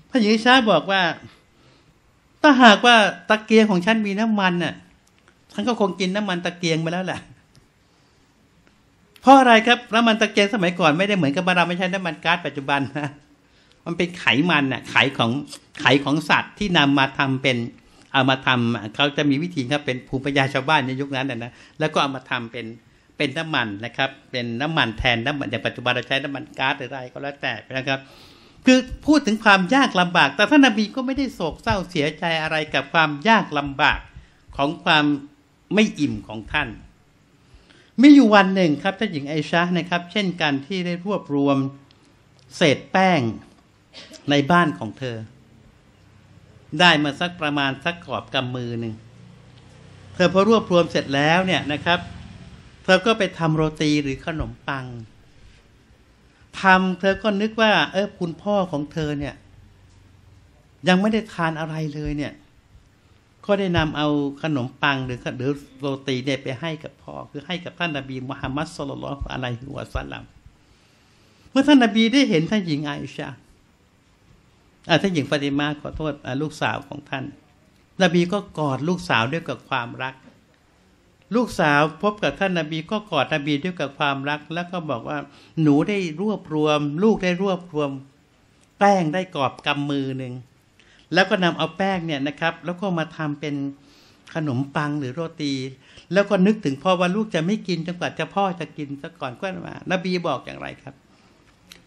พระหญิงไอชาบอกว่าถ้าหากว่าตะเกียงของฉันมีน้ำมันฉันก็คงกินน้ำมันตะเกียงไปแล้วแหละเพราะอะไรครับน้ำมันตะเกียงสมัยก่อนไม่ได้เหมือนกับเราไม่ใช่น้ำมันก๊าซปัจจุบันนะมันเป็นไขมันไขของสัตว์ที่นำมาทำเป็นเอามาทำเขาจะมีวิธีครับเป็นภูมิปัญญาชาวบ้านในยุคนั้นนะแล้วก็เอามาทำเป็นน้ำมันนะครับเป็นน้ำมันแทนน้ำมันอย่างปัจจุบันเราใช้น้ำมันก๊าซหรืออะไรก็แล้วแต่นะครับคือพูดถึงความยากลำบากแต่ท่านนบีก็ไม่ได้โศกเศร้าเสียใจอะไรกับความยากลำบากของความไม่อิ่มของท่านมีอยู่วันหนึ่งครับท่านหญิงไอชานะครับเช่นกันที่ได้รวบรวมเศษแป้งในบ้านของเธอได้มาสักประมาณสักขอบกำมือหนึ่งเธอพอรวบรวมเสร็จแล้วเนี่ยนะครับเธอก็ไปทำโรตีหรือขนมปังเธอก็นึกว่าคุณพ่อของเธอเนี่ยยังไม่ได้ทานอะไรเลยเนี่ยก็ได้นำเอาขนมปังหรือโรตีเนี่ยไปให้กับพ่อคือให้กับท่านนบีมูฮัมมัดศ็อลลัลลอฮุอะลัยฮิวะซัลลัมเมื่อท่านนบีได้เห็นท่านหญิงไอชาท่านหญิงฟาติมาขอโทษลูกสาวของท่านนบีก็กอดลูกสาวด้วยกับความรักลูกสาวพบกับท่านนบีก็กอดนบีด้วยกับความรักแล้วก็บอกว่าหนูได้รวบรวมลูกได้รวบรวมแป้งได้กอบกำมือหนึ่งแล้วก็นำเอาแป้งเนี่ยนะครับแล้วก็มาทำเป็นขนมปังหรือโรตีแล้วก็นึกถึงพ่อว่าลูกจะไม่กินจนกว่าจะพ่อจะกินซะก่อนก็มานบีบอกอย่างไรครับ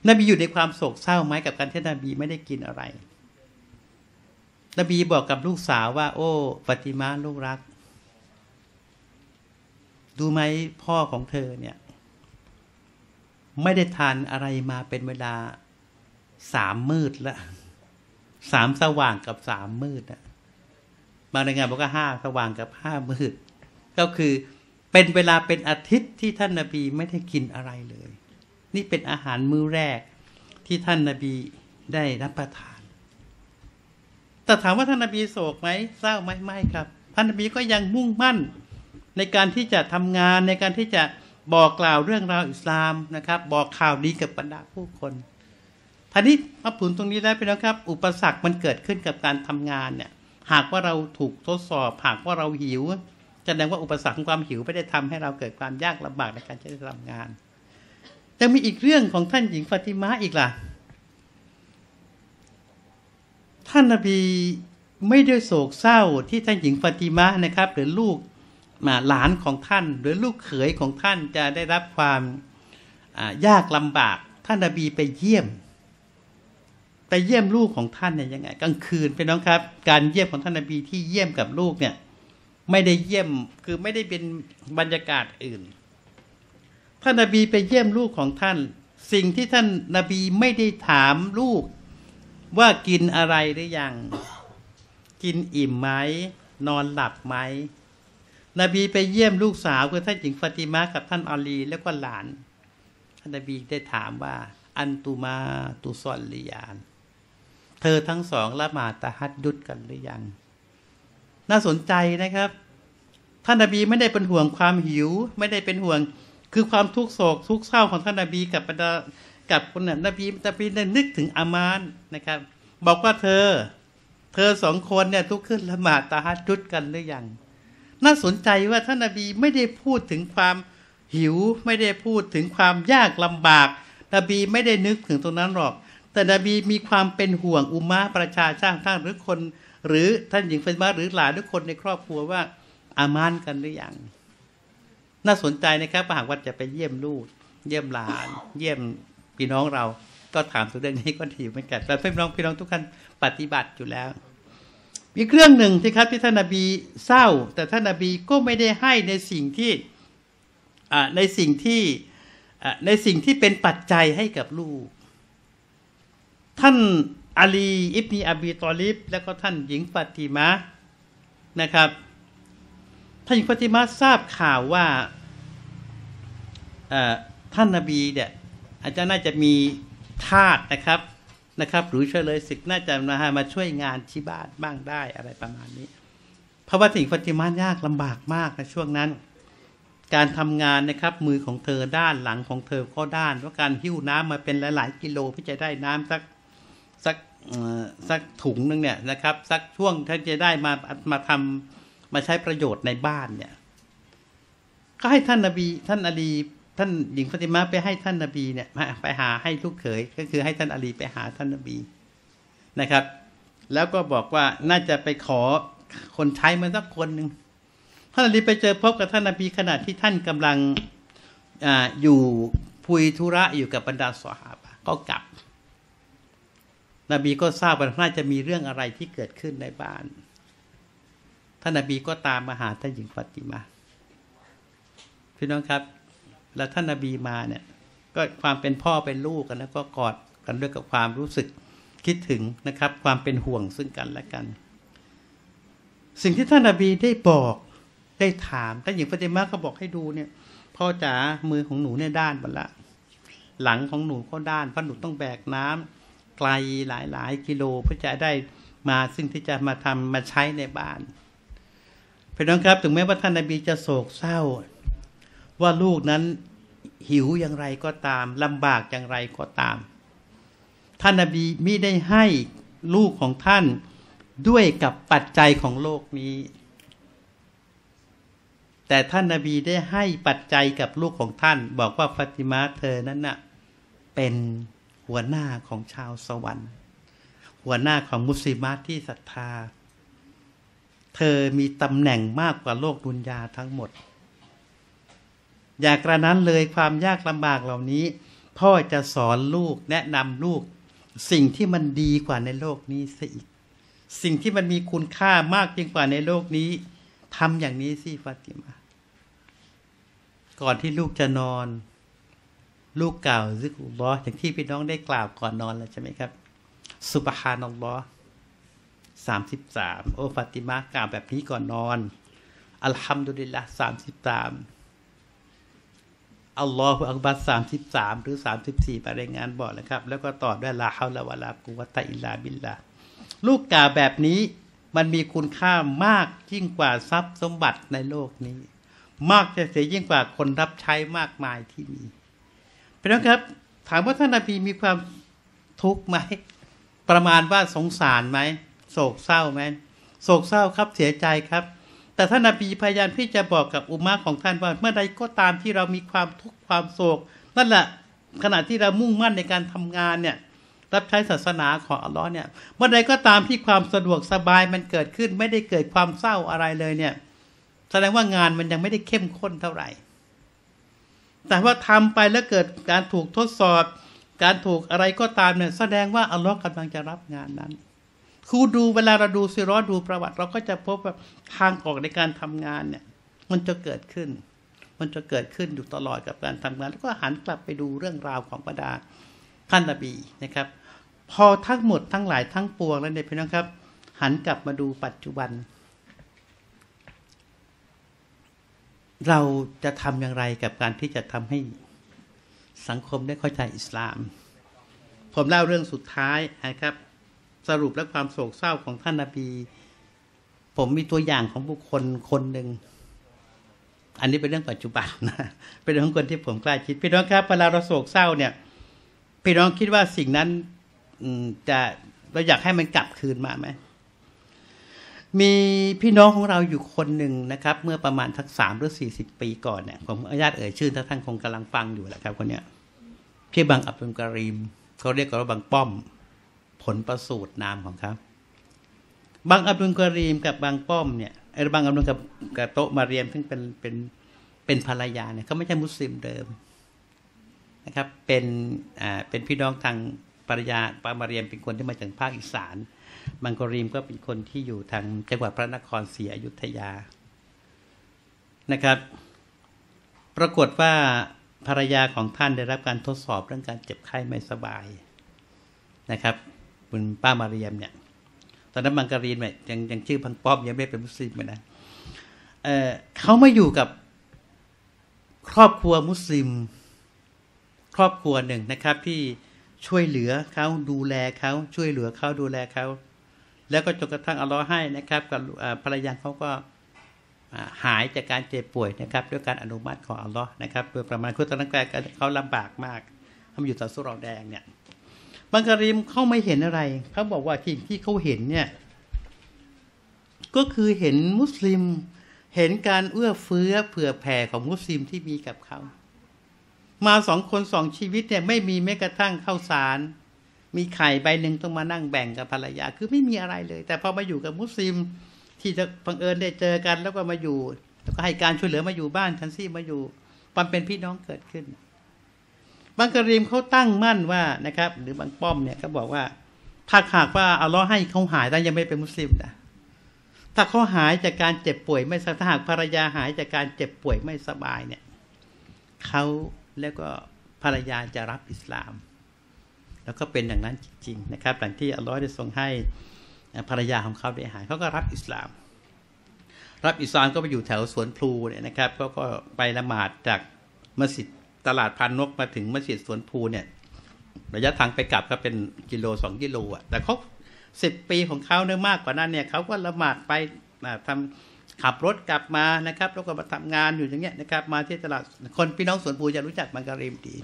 นบีอยู่ในความโศกเศร้าไหมกับการที่นบีไม่ได้กินอะไรนบีบอกกับลูกสาวว่าโอ้ฟาติมาลูกรักดูไหมพ่อของเธอเนี่ยไม่ได้ทานอะไรมาเป็นเวลา3 มื้อแล้ว3 สว่างกับ3 มืดบางรายงานบอกว่า5 สว่างกับ5 มืดก็คือเป็นเวลาเป็นอาทิตย์ที่ท่านนบีไม่ได้กินอะไรเลยนี่เป็นอาหารมื้อแรกที่ท่านนบีได้รับประทานแต่ถามว่าท่านนบีโศกไหมเศร้าไหมไม่ครับท่านนบีก็ยังมุ่งมั่นในการที่จะทำงานในการที่จะ บอกกล่าวเรื่องราวอิสลามนะครับบอกข่าวดีกับบรรดาผู้คนท่านี้มาผลตรงนี้ได้ไปแล้วครับอุปสรรคมันเกิดขึ้นกับการทำงานเนี่ยหากว่าเราถูกทดสอบหากว่าเราหิวแสดงว่าอุปสรรคความหิวไม่ได้ทำให้เราเกิดความยากลำบากในการใช้ทำงานแต่มีอีกเรื่องของท่านหญิงฟาติมาอีกล่ะท่านนบีไม่ได้โศกเศร้าที่ท่านหญิงฟาติมานะครับหรือลูกหลานของท่านหรือลูกเขยของท่านจะได้รับความยากลำบากท่านนบีไปเยี่ยมแต่เยี่ยมลูกของท่านเนี่ยยังไงกลางคืนเป็นน้องครับการเยี่ยมของท่านนบีที่เยี่ยมกับลูกเนี่ยไม่ได้เยี่ยมคือไม่ได้เป็นบรรยากาศอื่นท่านนบีไปเยี่ยมลูกของท่านสิ่งที่ท่านนบีไม่ได้ถามลูกว่ากินอะไรหรือยังกินอิ่มไหมนอนหลับไหมนบีไปเยี่ยมลูกสาวคือท่านหญิงฟาติมากับท่านอาลีแล้วก็หลานท่านนบีได้ถามว่าอันตุมาตุซอลลิยานเธอทั้งสองละหมาดตะฮัดยุดกันหรือยังน่าสนใจนะครับท่านนบีไม่ได้เป็นห่วงความหิวไม่ได้เป็นห่วงคือความทุกโศกทุกเศร้าของท่านนบีกับคนนบีได้นึกถึงอามานนะครับบอกว่าเธอสองคนเนี่ยทุกขึ้นละหมาดตะฮัดยุดกันหรือยังน่าสนใจว่าท่านนบีไม่ได้พูดถึงความหิวไม่ได้พูดถึงความยากลำบากนบีไม่ได้นึกถึงตรงนั้นหรอกแต่นบีมีความเป็นห่วงอุมมะประชาชาติท่านหรือคนหรือท่านหญิงฟาติมาหรือหลานหรือคนในครอบครัวว่าอามานกันหรือยังน่าสนใจนะครับหากว่าจะไปเยี่ยมลูกเยี่ยมหลานเยี่ยมพี่น้องเราก็ถามถึงเรื่องนี้ก็ดีเหมือนกันแต่พี่น้องทุกท่านปฏิบัติอยู่แล้วอีกเรื่องหนึ่งที่ครับที่ท่านนบีเศร้าแต่ท่านนบีก็ไม่ได้ให้ในสิ่งที่เป็นปัจจัยให้กับลูกท่านอาลีอิบนีอบีตอลิบและก็ท่านหญิงฟาติมานะครับท่านหญิงฟาติมาทราบข่าวว่าท่านนบีเนี่ยอาจารย์น่าจะมีทาสนะครับหรือเฉลยศึกน่าจะมาช่วยงานที่บ้านบ้างได้อะไรประมาณนี้เพราะว่าท่านหญิงฟาติมายากลำบากมากในช่วงนั้นการทำงานนะครับมือของเธอด้านหลังของเธอก็ด้านเพราะการหิ้วน้ำมาเป็นหลายๆกิโลเพื่อจะได้น้ำสักถุงนึงเนี่ยนะครับสักช่วงท่านจะได้มาใช้ประโยชน์ในบ้านเนี่ยก็ให้ท่านนบีท่านอาลีท่านหญิงฟาติมาไปให้ท่านนบีเนี่ยไปหาให้ลูกเขยก็คือให้ท่านอาลีไปหาท่านนบีนะครับแล้วก็บอกว่าน่าจะไปขอคนใช้มาสักคนหนึ่งท่านอาลีไปเจอพบกับท่านนบีขณะที่ท่านกำลังอยู่พุยธุระอยู่กับบรรดาซอฮาบะก็กลับนบีก็ทราบว่าน่าจะมีเรื่องอะไรที่เกิดขึ้นในบ้านท่านนบีก็ตามมาหาท่านหญิงฟาติมาพี่น้องครับแล้วท่านนบีมาเนี่ยก็ความเป็นพ่อเป็นลูกกันแล้วก็กอดกันด้วยกับความรู้สึกคิดถึงนะครับความเป็นห่วงซึ่งกันและกันสิ่งที่ท่านนบีได้บอกได้ถามท่านหญิงฟาติมาก็บอกให้ดูเนี่ยพ่อจ๋ามือของหนูเนี่ยด้านหมดละหลังของหนูก็ด้านเพราะหนูต้องแบกน้ำไกลหลายกิโลเพื่อจะได้มาซึ่งที่จะมาทำมาใช้ในบ้านพี่น้องครับถึงแม้ว่าท่านนบีจะโศกเศร้าว่าลูกนั้นหิวอย่างไรก็ตามลำบากอย่างไรก็ตามท่านนบีมิได้ให้ลูกของท่านด้วยกับปัจจัยของโลกนี้แต่ท่านนบีได้ให้ปัจจัยกับลูกของท่านบอกว่าฟาติมาเธอนั้นน่ะเป็นหัวหน้าของชาวสวรรค์หัวหน้าของมุสลิมที่ศรัทธาเธอมีตำแหน่งมากกว่าโลกดุนยาทั้งหมดอย่ากระนั้นเลยความยากลำบากเหล่านี้พ่อจะสอนลูกแนะนำลูกสิ่งที่มันดีกว่าในโลกนี้ซะอีกสิ่งที่มันมีคุณค่ามากยิ่งกว่าในโลกนี้ทำอย่างนี้สิฟาติมาก่อนที่ลูกจะนอนลูกกล่าวซิกรุลลอฮ์อย่างที่พี่น้องได้กล่าวก่อนนอนแล้วใช่ไหมครับซุบฮานัลลอฮ์33โอ้ฟาติมากล่าวแบบนี้ก่อนนอนอัลฮัมดุลิลละ33อัลลอฮฺอักบัร33หรือ34ไปรายงานบอกนะครับแล้วก็ต่อด้วยลาฮาวลาวะลากุวะตะอิลลาบิลลาห์ลูกกล่าวแบบนี้มันมีคุณค่ามากยิ่งกว่าทรัพย์สมบัติในโลกนี้ มากจะเสียยิ่งกว่าคนรับใช้มากมายที่มีเพราะนั้นครับถามว่าท่านนบีมีความทุกข์ไหมประมาณว่าสงสารไหมโศกเศร้าไหมโศกเศร้าครับเสียใจครับแต่ท่านนบีพยายามที่จะบอกกับอุมมะห์ของท่านว่าเมื่อใดก็ตามที่เรามีความทุกข์ความโศกนั่นแหละขณะที่เรามุ่งมั่นในการทำงานเนี่ยรับใช้ศาสนาของอัลลอฮ์เนี่ยเมื่อใดก็ตามที่ความสะดวกสบายมันเกิดขึ้นไม่ได้เกิดความเศร้าอะไรเลยเนี่ยแสดงว่างานมันยังไม่ได้เข้มข้นเท่าไหร่แต่ว่าทำไปแล้วเกิดการถูกทดสอบการถูกอะไรก็ตามเนี่ยแสดงว่าอัลลอฮ์กำลังจะรับงานนั้นคือดูเวลาเราดูซีเราะห์ดูประวัติเราก็จะพบว่าทางออกในการทำงานเนี่ยมันจะเกิดขึ้นอยู่ตลอดกับการทำงานแล้วก็หันกลับไปดูเรื่องราวของบรรดาท่านนบีนะครับพอทั้งหมดทั้งหลายทั้งปวงแล้วเนี่ยพี่น้องครับหันกลับมาดูปัจจุบันเราจะทำอย่างไรกับการที่จะทำให้สังคมได้เข้าใจอิสลามผมเล่าเรื่องสุดท้ายนะครับสรุปและความโศกเศร้าของท่านนบีผมมีตัวอย่างของบุคคลคนหนึ่งอันนี้เป็นเรื่องปัจจุบันนะเป็นเรื่องคนที่ผมใกล้ชิดพี่น้องครับเวลาเราโศกเศร้าเนี่ยพี่น้องคิดว่าสิ่งนั้นจะเราอยากให้มันกลับคืนมาไหมมีพี่น้องของเราอยู่คนหนึ่งนะครับเมื่อประมาณทัก30 หรือ 40 ปีก่อนเนี่ยผมอนุญาตเอ่ยชื่อท่านคงกำลังฟังอยู่แหละครับคนเนี้ยที่บังอับดุลกะรีมเขาเรียกกันว่าบังป้อมผลประสูตินามของเขาบังอับดุลกะรีมกับบังป้อมเนี่ยบังอับดุลกับโตมาเรียมซึ่งเป็นภรรยาเนี่ยเขาไม่ใช่มุสลิมเดิมนะครับเป็นพี่น้องทางภรรยาปามาเรียมเป็นคนที่มาจากภาคอีสานบังกะรีมก็เป็นคนที่อยู่ทางจังหวัดพระนครศรีอยุธยานะครับปรากฏว่าภรรยาของท่านได้รับการทดสอบเรื่องการเจ็บไข้ไม่สบายนะครับคุณป้ามาเรียมเนี่ยตอนนั้นบังกะรีมเนี่ยยังชื่อพังป้อมยังไม่เป็นมุสลิมเลยนะเขามาอยู่กับครอบครัวมุสลิมครอบครัวหนึ่งนะครับที่ช่วยเหลือเขาดูแลเขาแล้วก็จนกระทั่งอัลลอฮ์ให้นะครับกับภรรยาเขาก็หายจากการเจ็บป่วยนะครับด้วยการอนุมัติของอัลลอฮ์นะครับโดยประมาณคือตอนนั้นเขาลำบากมากเขาอยู่ต่อสู้ราวแดงเนี่ยบังกะรีมเขาไม่เห็นอะไรเขาบอกว่าสิ่งที่เขาเห็นเนี่ยก็คือเห็นมุสลิมเห็นการเอื้อเฟื้อเผื่อแผ่ของมุสลิมที่มีกับเขามา2 คน 2 ชีวิตเนี่ยไม่มีแม้กระทั่งข้าวสารมีไข่ใบหนึ่งต้องมานั่งแบ่งกับภรรยาคือไม่มีอะไรเลยแต่พอมาอยู่กับมุสลิมที่จะบังเอิญได้เจอกันแล้วก็มาอยู่แล้วก็ให้การช่วยเหลือมาอยู่บ้านฉันซี่มาอยู่ความเป็นพี่น้องเกิดขึ้นบังกะรีมเขาตั้งมั่นว่านะครับหรือบังป้อมเนี่ยก็บอกว่าถ้าหากว่าอัลลอฮ์ให้เขาหายแต่ยังไม่เป็นมุสลิมนะถ้าเขาหายจากการเจ็บป่วยไม่สบายถ้าหากภรรยาหายจากการเจ็บป่วยไม่สบายเนี่ยเขาแล้วก็ภรรยาจะรับอิสลามแล้วก็เป็นอย่างนั้นจริงๆนะครับหลังที่อัลลอฮ์ได้ทรงให้ภรรยาของเขาได้หายเขาก็รับอิสลามก็ไปอยู่แถวสวนพลูเนี่ยนะครับก็ไปละหมาดจากมัสยิดตลาดพานนกมาถึงมัสยิดสวนภูเนี่ยระยะทางไปกลับก็เป็น1 กิโล 2 กิโลอ่ะแต่เขา10 ปีของเขาเนี่ยมากกว่านั้นเนี่ยเขาก็ละหมาดไปทำขับรถกลับมานะครับแล้วก็มาทำงานอยู่อย่างเงี้ยนะครับมาที่ตลาดคนพี่น้องสวนภูจะรู้จักบังกะรีมดี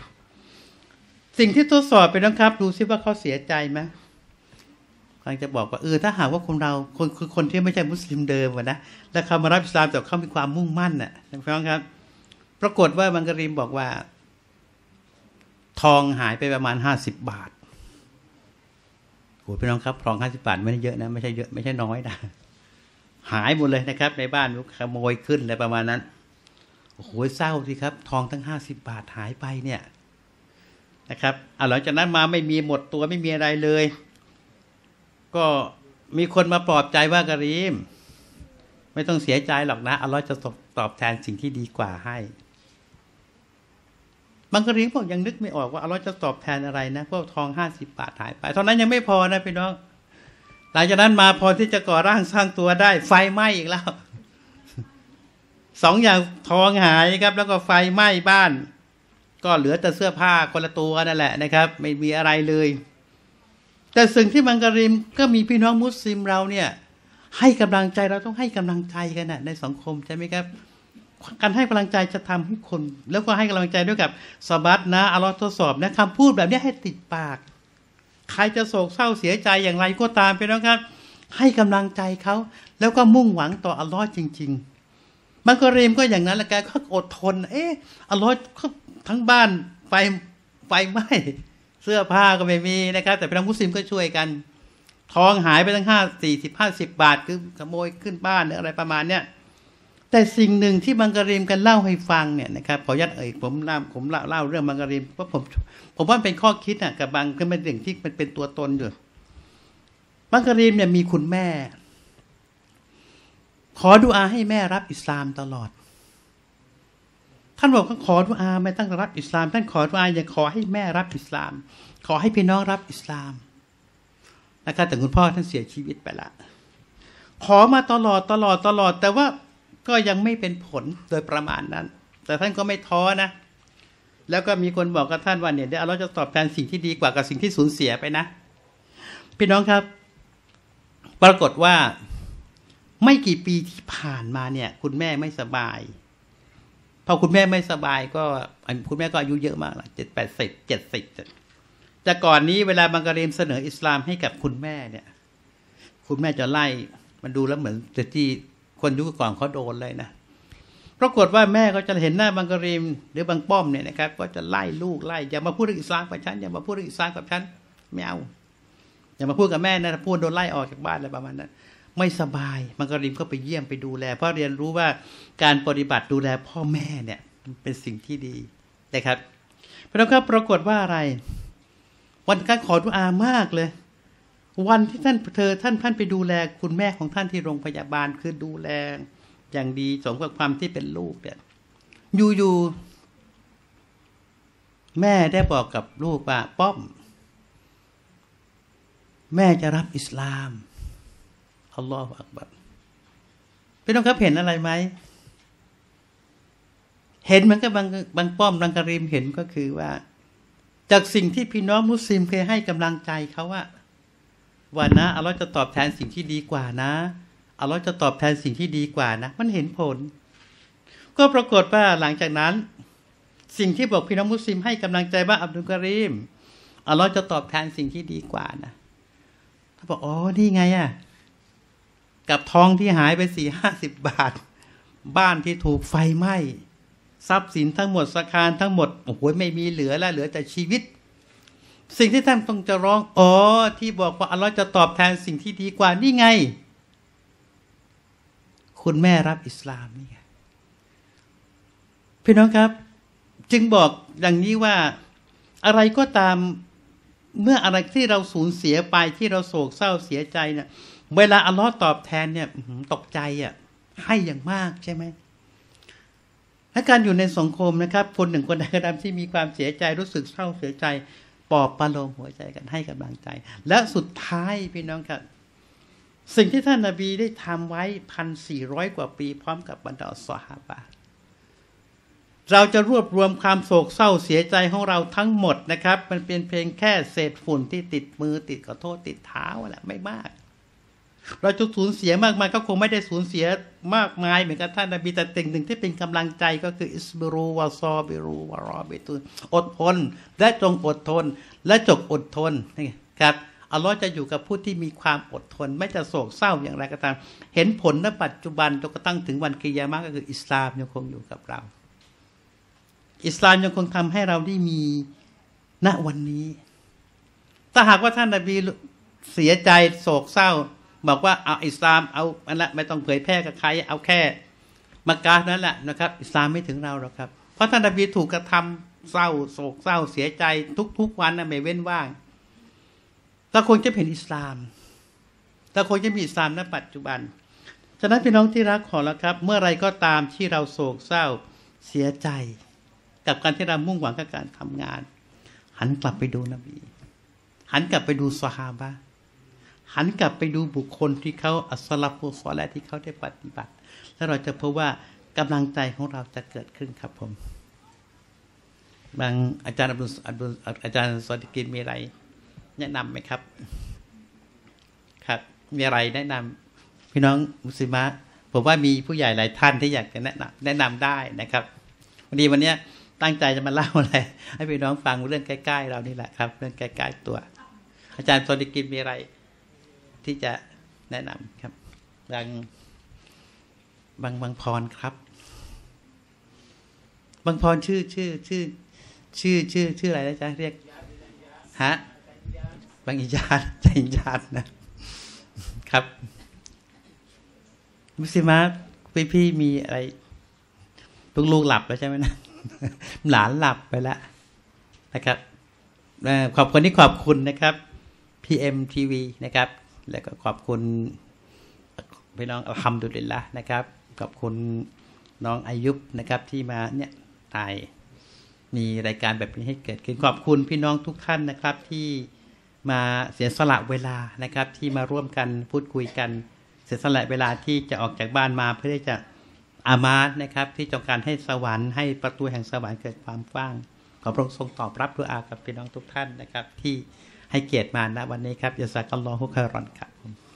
สิ่งที่ทดสอบไปนะครับดูซิว่าเขาเสียใจไหมกำลังจะบอกว่าถ้าหากว่าคนเราคนที่ไม่ใช่มุสลิมเดิมนะแล้วเขามารับอิสลามแต่เขามีความมุ่งมั่นน่ะพี่น้องครับปรากฏว่าบังกะรีมบอกว่าทองหายไปประมาณ50 บาทโอ้พี่น้องครับทอง50 บาทไม่ได้เยอะนะไม่ใช่เยอะไม่ใช่น้อยนะหายหมดเลยนะครับในบ้านขโมยขึ้นอะไรประมาณนั้นโอ้โหเศร้าสิครับทองตั้ง50 บาทหายไปเนี่ยนะครับหลังจากนั้นมาไม่มีหมดตัวไม่มีอะไรเลยก็มีคนมาปลอบใจว่ากะรีมไม่ต้องเสียใจหรอกนะอัลลอฮ์จะตอบแทนสิ่งที่ดีกว่าให้บังกะรีมบอกยังนึกไม่ออกว่าอัลลอฮ์จะตอบแทนอะไรนะเพราะทอง50 บาทหายไปเท่านั้นยังไม่พอนะพี่น้องหลังจากนั้นมาพอที่จะก่อร่างสร้างตัวได้ไฟไหม้อีกแล้ว2 อย่างทองหายครับแล้วก็ไฟไหม้บ้านก็เหลือแต่เสื้อผ้าคนละตัวนั่นแหละนะครับไม่มีอะไรเลยแต่สิ่งที่บังกะรีมก็มีพี่น้องมุสลิมเราเนี่ยให้กำลังใจเราต้องให้กำลังใจกันนะในสังคมใช่ไหมครับ การให้กำลังใจจะทำให้คนแล้วก็ให้กำลังใจด้วยกับสบัดนะอัลลอฮ์ทดสอบนะคำพูดแบบนี้ให้ติดปากใครจะโศกเศร้าเสียใจอย่างไรก็ตามไปนะครับให้กำลังใจเขาแล้วก็มุ่งหวังต่ออัลลอฮ์จริงๆมักริมก็อย่างนั้นแหละแกก็อดทนอัลลอฮ์ทั้งบ้านไฟไหม้เสื้อผ้าก็ไม่มีนะครับแต่พี่น้องมุสลิมก็ช่วยกันทองหายไปตั้ง50 บาทคือขโมยขึ้นบ้านอะไรประมาณเนี้ยแต่สิ่งหนึ่งที่มังกริมกันเล่าให้ฟังเนี่ยนะครับขออนุญาตผมเล่าเรื่องมังกริมเพราะผมว่าเป็นข้อคิดน่ะกับบางคือเป็นสิ่งที่มันเป็นตัวตนอยู่มังกริมเนี่ยมีคุณแม่ขอดุอาให้แม่รับอิสลามตลอดท่านบอกว่าขอดุอาไม่ตั้งรับอิสลามท่านขอดุอาอย่าขอให้แม่รับอิสลามขอให้พี่น้องรับอิสลามนะครับแต่คุณพ่อท่านเสียชีวิตไปละขอมาตลอดแต่ว่าก็ยังไม่เป็นผลโดยประมาณนั้นแต่ท่านก็ไม่ท้อนะแล้วก็มีคนบอกกับท่านว่าเนี่ยเดี๋ยวเราจะตอบแทนสิ่งที่ดีกว่ากับสิ่งที่สูญเสียไปนะพี่น้องครับปรากฏว่าไม่กี่ปีที่ผ่านมาเนี่ยคุณแม่ไม่สบายพอคุณแม่ไม่สบายก็คุณแม่ก็อายุเยอะมากละ70 แต่ก่อนนี้เวลามังกริมเสนออิสลามให้กับคุณแม่เนี่ยคุณแม่จะไล่มันดูแล้วเหมือนแต่ที่คนยุคก่อนเขาโดนเลยนะปรากฏว่าแม่ก็จะเห็นหน้าบังกริมหรือบังป้อมเนี่ยนะครับก็จะไล่ลูกไล่อย่ามาพูดเรื่องอิสลามกับฉันอย่ามาพูดเรื่องอิสลามกับฉันไม่เอาอย่ามาพูดกับแม่นะพูดโดนไล่ออกจากบ้านอะไรประมาณนั้นไม่สบายบังกริมก็ไปเยี่ยมไปดูแลเพราะเรียนรู้ว่าการปฏิบัติดูแลพ่อแม่เนี่ยเป็นสิ่งที่ดีนะครับแล้วก็ปรากฏว่าอะไรวันการขอดุอามากเลยวันที่ท่านไปดูแลคุณแม่ของท่านที่โรงพยาบาลคือดูแลอย่างดีสมกับความที่เป็นลูกเนี่ยอยู่ๆแม่ได้บอกกับลูกว่าป้อมแม่จะรับอิสลามอัลลอฮฺอักบัรพี่น้องครับเห็นอะไรไหมเห็นมันก็บางป้อมบางกริมเห็นก็คือว่าจากสิ่งที่พี่น้องมุสลิมเคยให้กำลังใจเขาว่านะอัลลอฮ์จะตอบแทนสิ่งที่ดีกว่านะอัลลอฮ์จะตอบแทนสิ่งที่ดีกว่านะมันเห็นผลก็ปรากฏว่าหลังจากนั้นสิ่งที่บอกพี่น้องมุสลิมให้กำลังใจว่าอับดุลกะรีมอัลลอฮ์จะตอบแทนสิ่งที่ดีกว่านะเขาบอกอ๋อนี่ไงอ่ะกับทองที่หายไป40-50 บาทบ้านที่ถูกไฟไหม้ทรัพย์สินทั้งหมดสคานทั้งหมดโอ้โหไม่มีเหลือแล้วเหลือแต่ชีวิตสิ่งที่ท่านต้องจะร้องอ๋อที่บอกว่าอัลลอฮ์จะตอบแทนสิ่งที่ดีกว่านี่ไงคุณแม่รับอิสลามนี่ไงพี่น้องครับจึงบอกอย่างนี้ว่าอะไรก็ตามเมื่ออะไรที่เราสูญเสียไปที่เราโศกเศร้าเสียใจเนี่ยเวลาอัลลอฮ์ตอบแทนเนี่ยตกใจอ่ะให้อย่างมากใช่ไหมและการอยู่ในสังคมนะครับคนหนึ่งคนใดก็ตามที่มีความเสียใจรู้สึกเศร้าเสียใจปอบประโลมหัวใจกันให้กำลังใจและสุดท้ายพี่น้องครับสิ่งที่ท่านนบีได้ทำไว้1400 กว่าปีพร้อมกับบรรดาซอฮาบะห์เราจะรวบรวมความโศกเศร้าเสียใจของเราทั้งหมดนะครับมันเป็นเพียงแค่เศษฝุ่นที่ติดมือติดขอโทษติดเท้าแหละไม่มากเราจะสูญเสียมากมายก็คงไม่ได้สูญเสียมากมายเหมือนกับท่านนบีแต่สิ่งหนึ่งที่เป็นกำลังใจก็คืออิสบิรูวะซอบิรูวะรอบิตุอดทนและจงอดทนและจงอดทนนี่ครับอัลลอฮ์จะอยู่กับผู้ที่มีความอดทนไม่จะโศกเศร้าอย่างไรก็ตามเห็นผลณปัจจุบันจนกระทั่งถึงวันกิยามะห์ก็คืออิสลามยังคงอยู่กับเราอิสลามยังคงทำให้เราได้มีณวันนี้ถ้าหากว่าท่านนบีเสียใจโศกเศร้าบอกว่าเอาอิสลามเอาอันละไม่ต้องเผยแพร่กับใครเอาแค่มักกะห์นั่นแหละนะครับอิสลามไม่ถึงเราหรอกครับเพราะท่านนบีถูกกระทำเศร้าโศกเศร้าเสียใจทุกวันนะไม่เว้นว่างถ้าคนจะเห็นอิสลามถ้าคนจะมีอิสลามณปัจจุบันฉะนั้นพี่น้องที่รักของเราครับเมื่อไรก็ตามที่เราโศกเศร้าเสียใจกับการที่เรามุ่งหวังกับการทำงานหันกลับไปดูนบีหันกลับไปดูซอฮาบะห์หันกลับไปดูบุคคลที่เขาอัสลาฟุซอละห์ที่เขาได้ปฏิบัติแล้วเราจะพบว่ากำลังใจของเราจะเกิดขึ้นครับผมบางอาจารย์อาจารย์ซอดิกินมีอะไรแนะนำไหมครับครับมีอะไรแนะนำพี่น้องมุสลิมะ ผมว่ามีผู้ใหญ่หลายท่านที่อยากจะแนะนำได้นะครับวันนี้ตั้งใจจะมาเล่าอะไรให้พี่น้องฟังเรื่องใกล้ๆเรานี่แหละครับเรื่องใกล้ๆตัวอาจารย์โซลิกินมีอะไรที่จะแนะนำครับบางพรครับบางพรชื่ออะไรนะจ๊ะเรียกฮะบางอิญาตใจอิญาตนะครับมุสิมาพี่มีอะไรลูกหลับแล้วใช่ไหมนะหลานหลับไปแล้วนะครับขอบคุณนะครับ PMTV นะครับแล้วก็ขอบคุณพี่น้องอัลฮัมดุลิลละนะครับขอบคุณน้องอายุบนะครับที่มาเนี่ยถ่ายมีรายการแบบนี้ให้เกิดขึ้นขอบคุณพี่น้องทุกท่านนะครับที่มาเสียสละเวลานะครับที่มาร่วมกันพูดคุยกันเสียสละเวลาที่จะออกจากบ้านมาเพื่อที่จะอามาสนะครับที่ต้องการให้สวรรค์ให้ประตูแห่งสวรรค์เกิดความกว้างขอพระองค์ทรงตอบรับดุอากับพี่น้องทุกท่านนะครับที่ให้เกียรติมาณวันนี้ครับยะซากัลลอฮุค็อยรอนครับ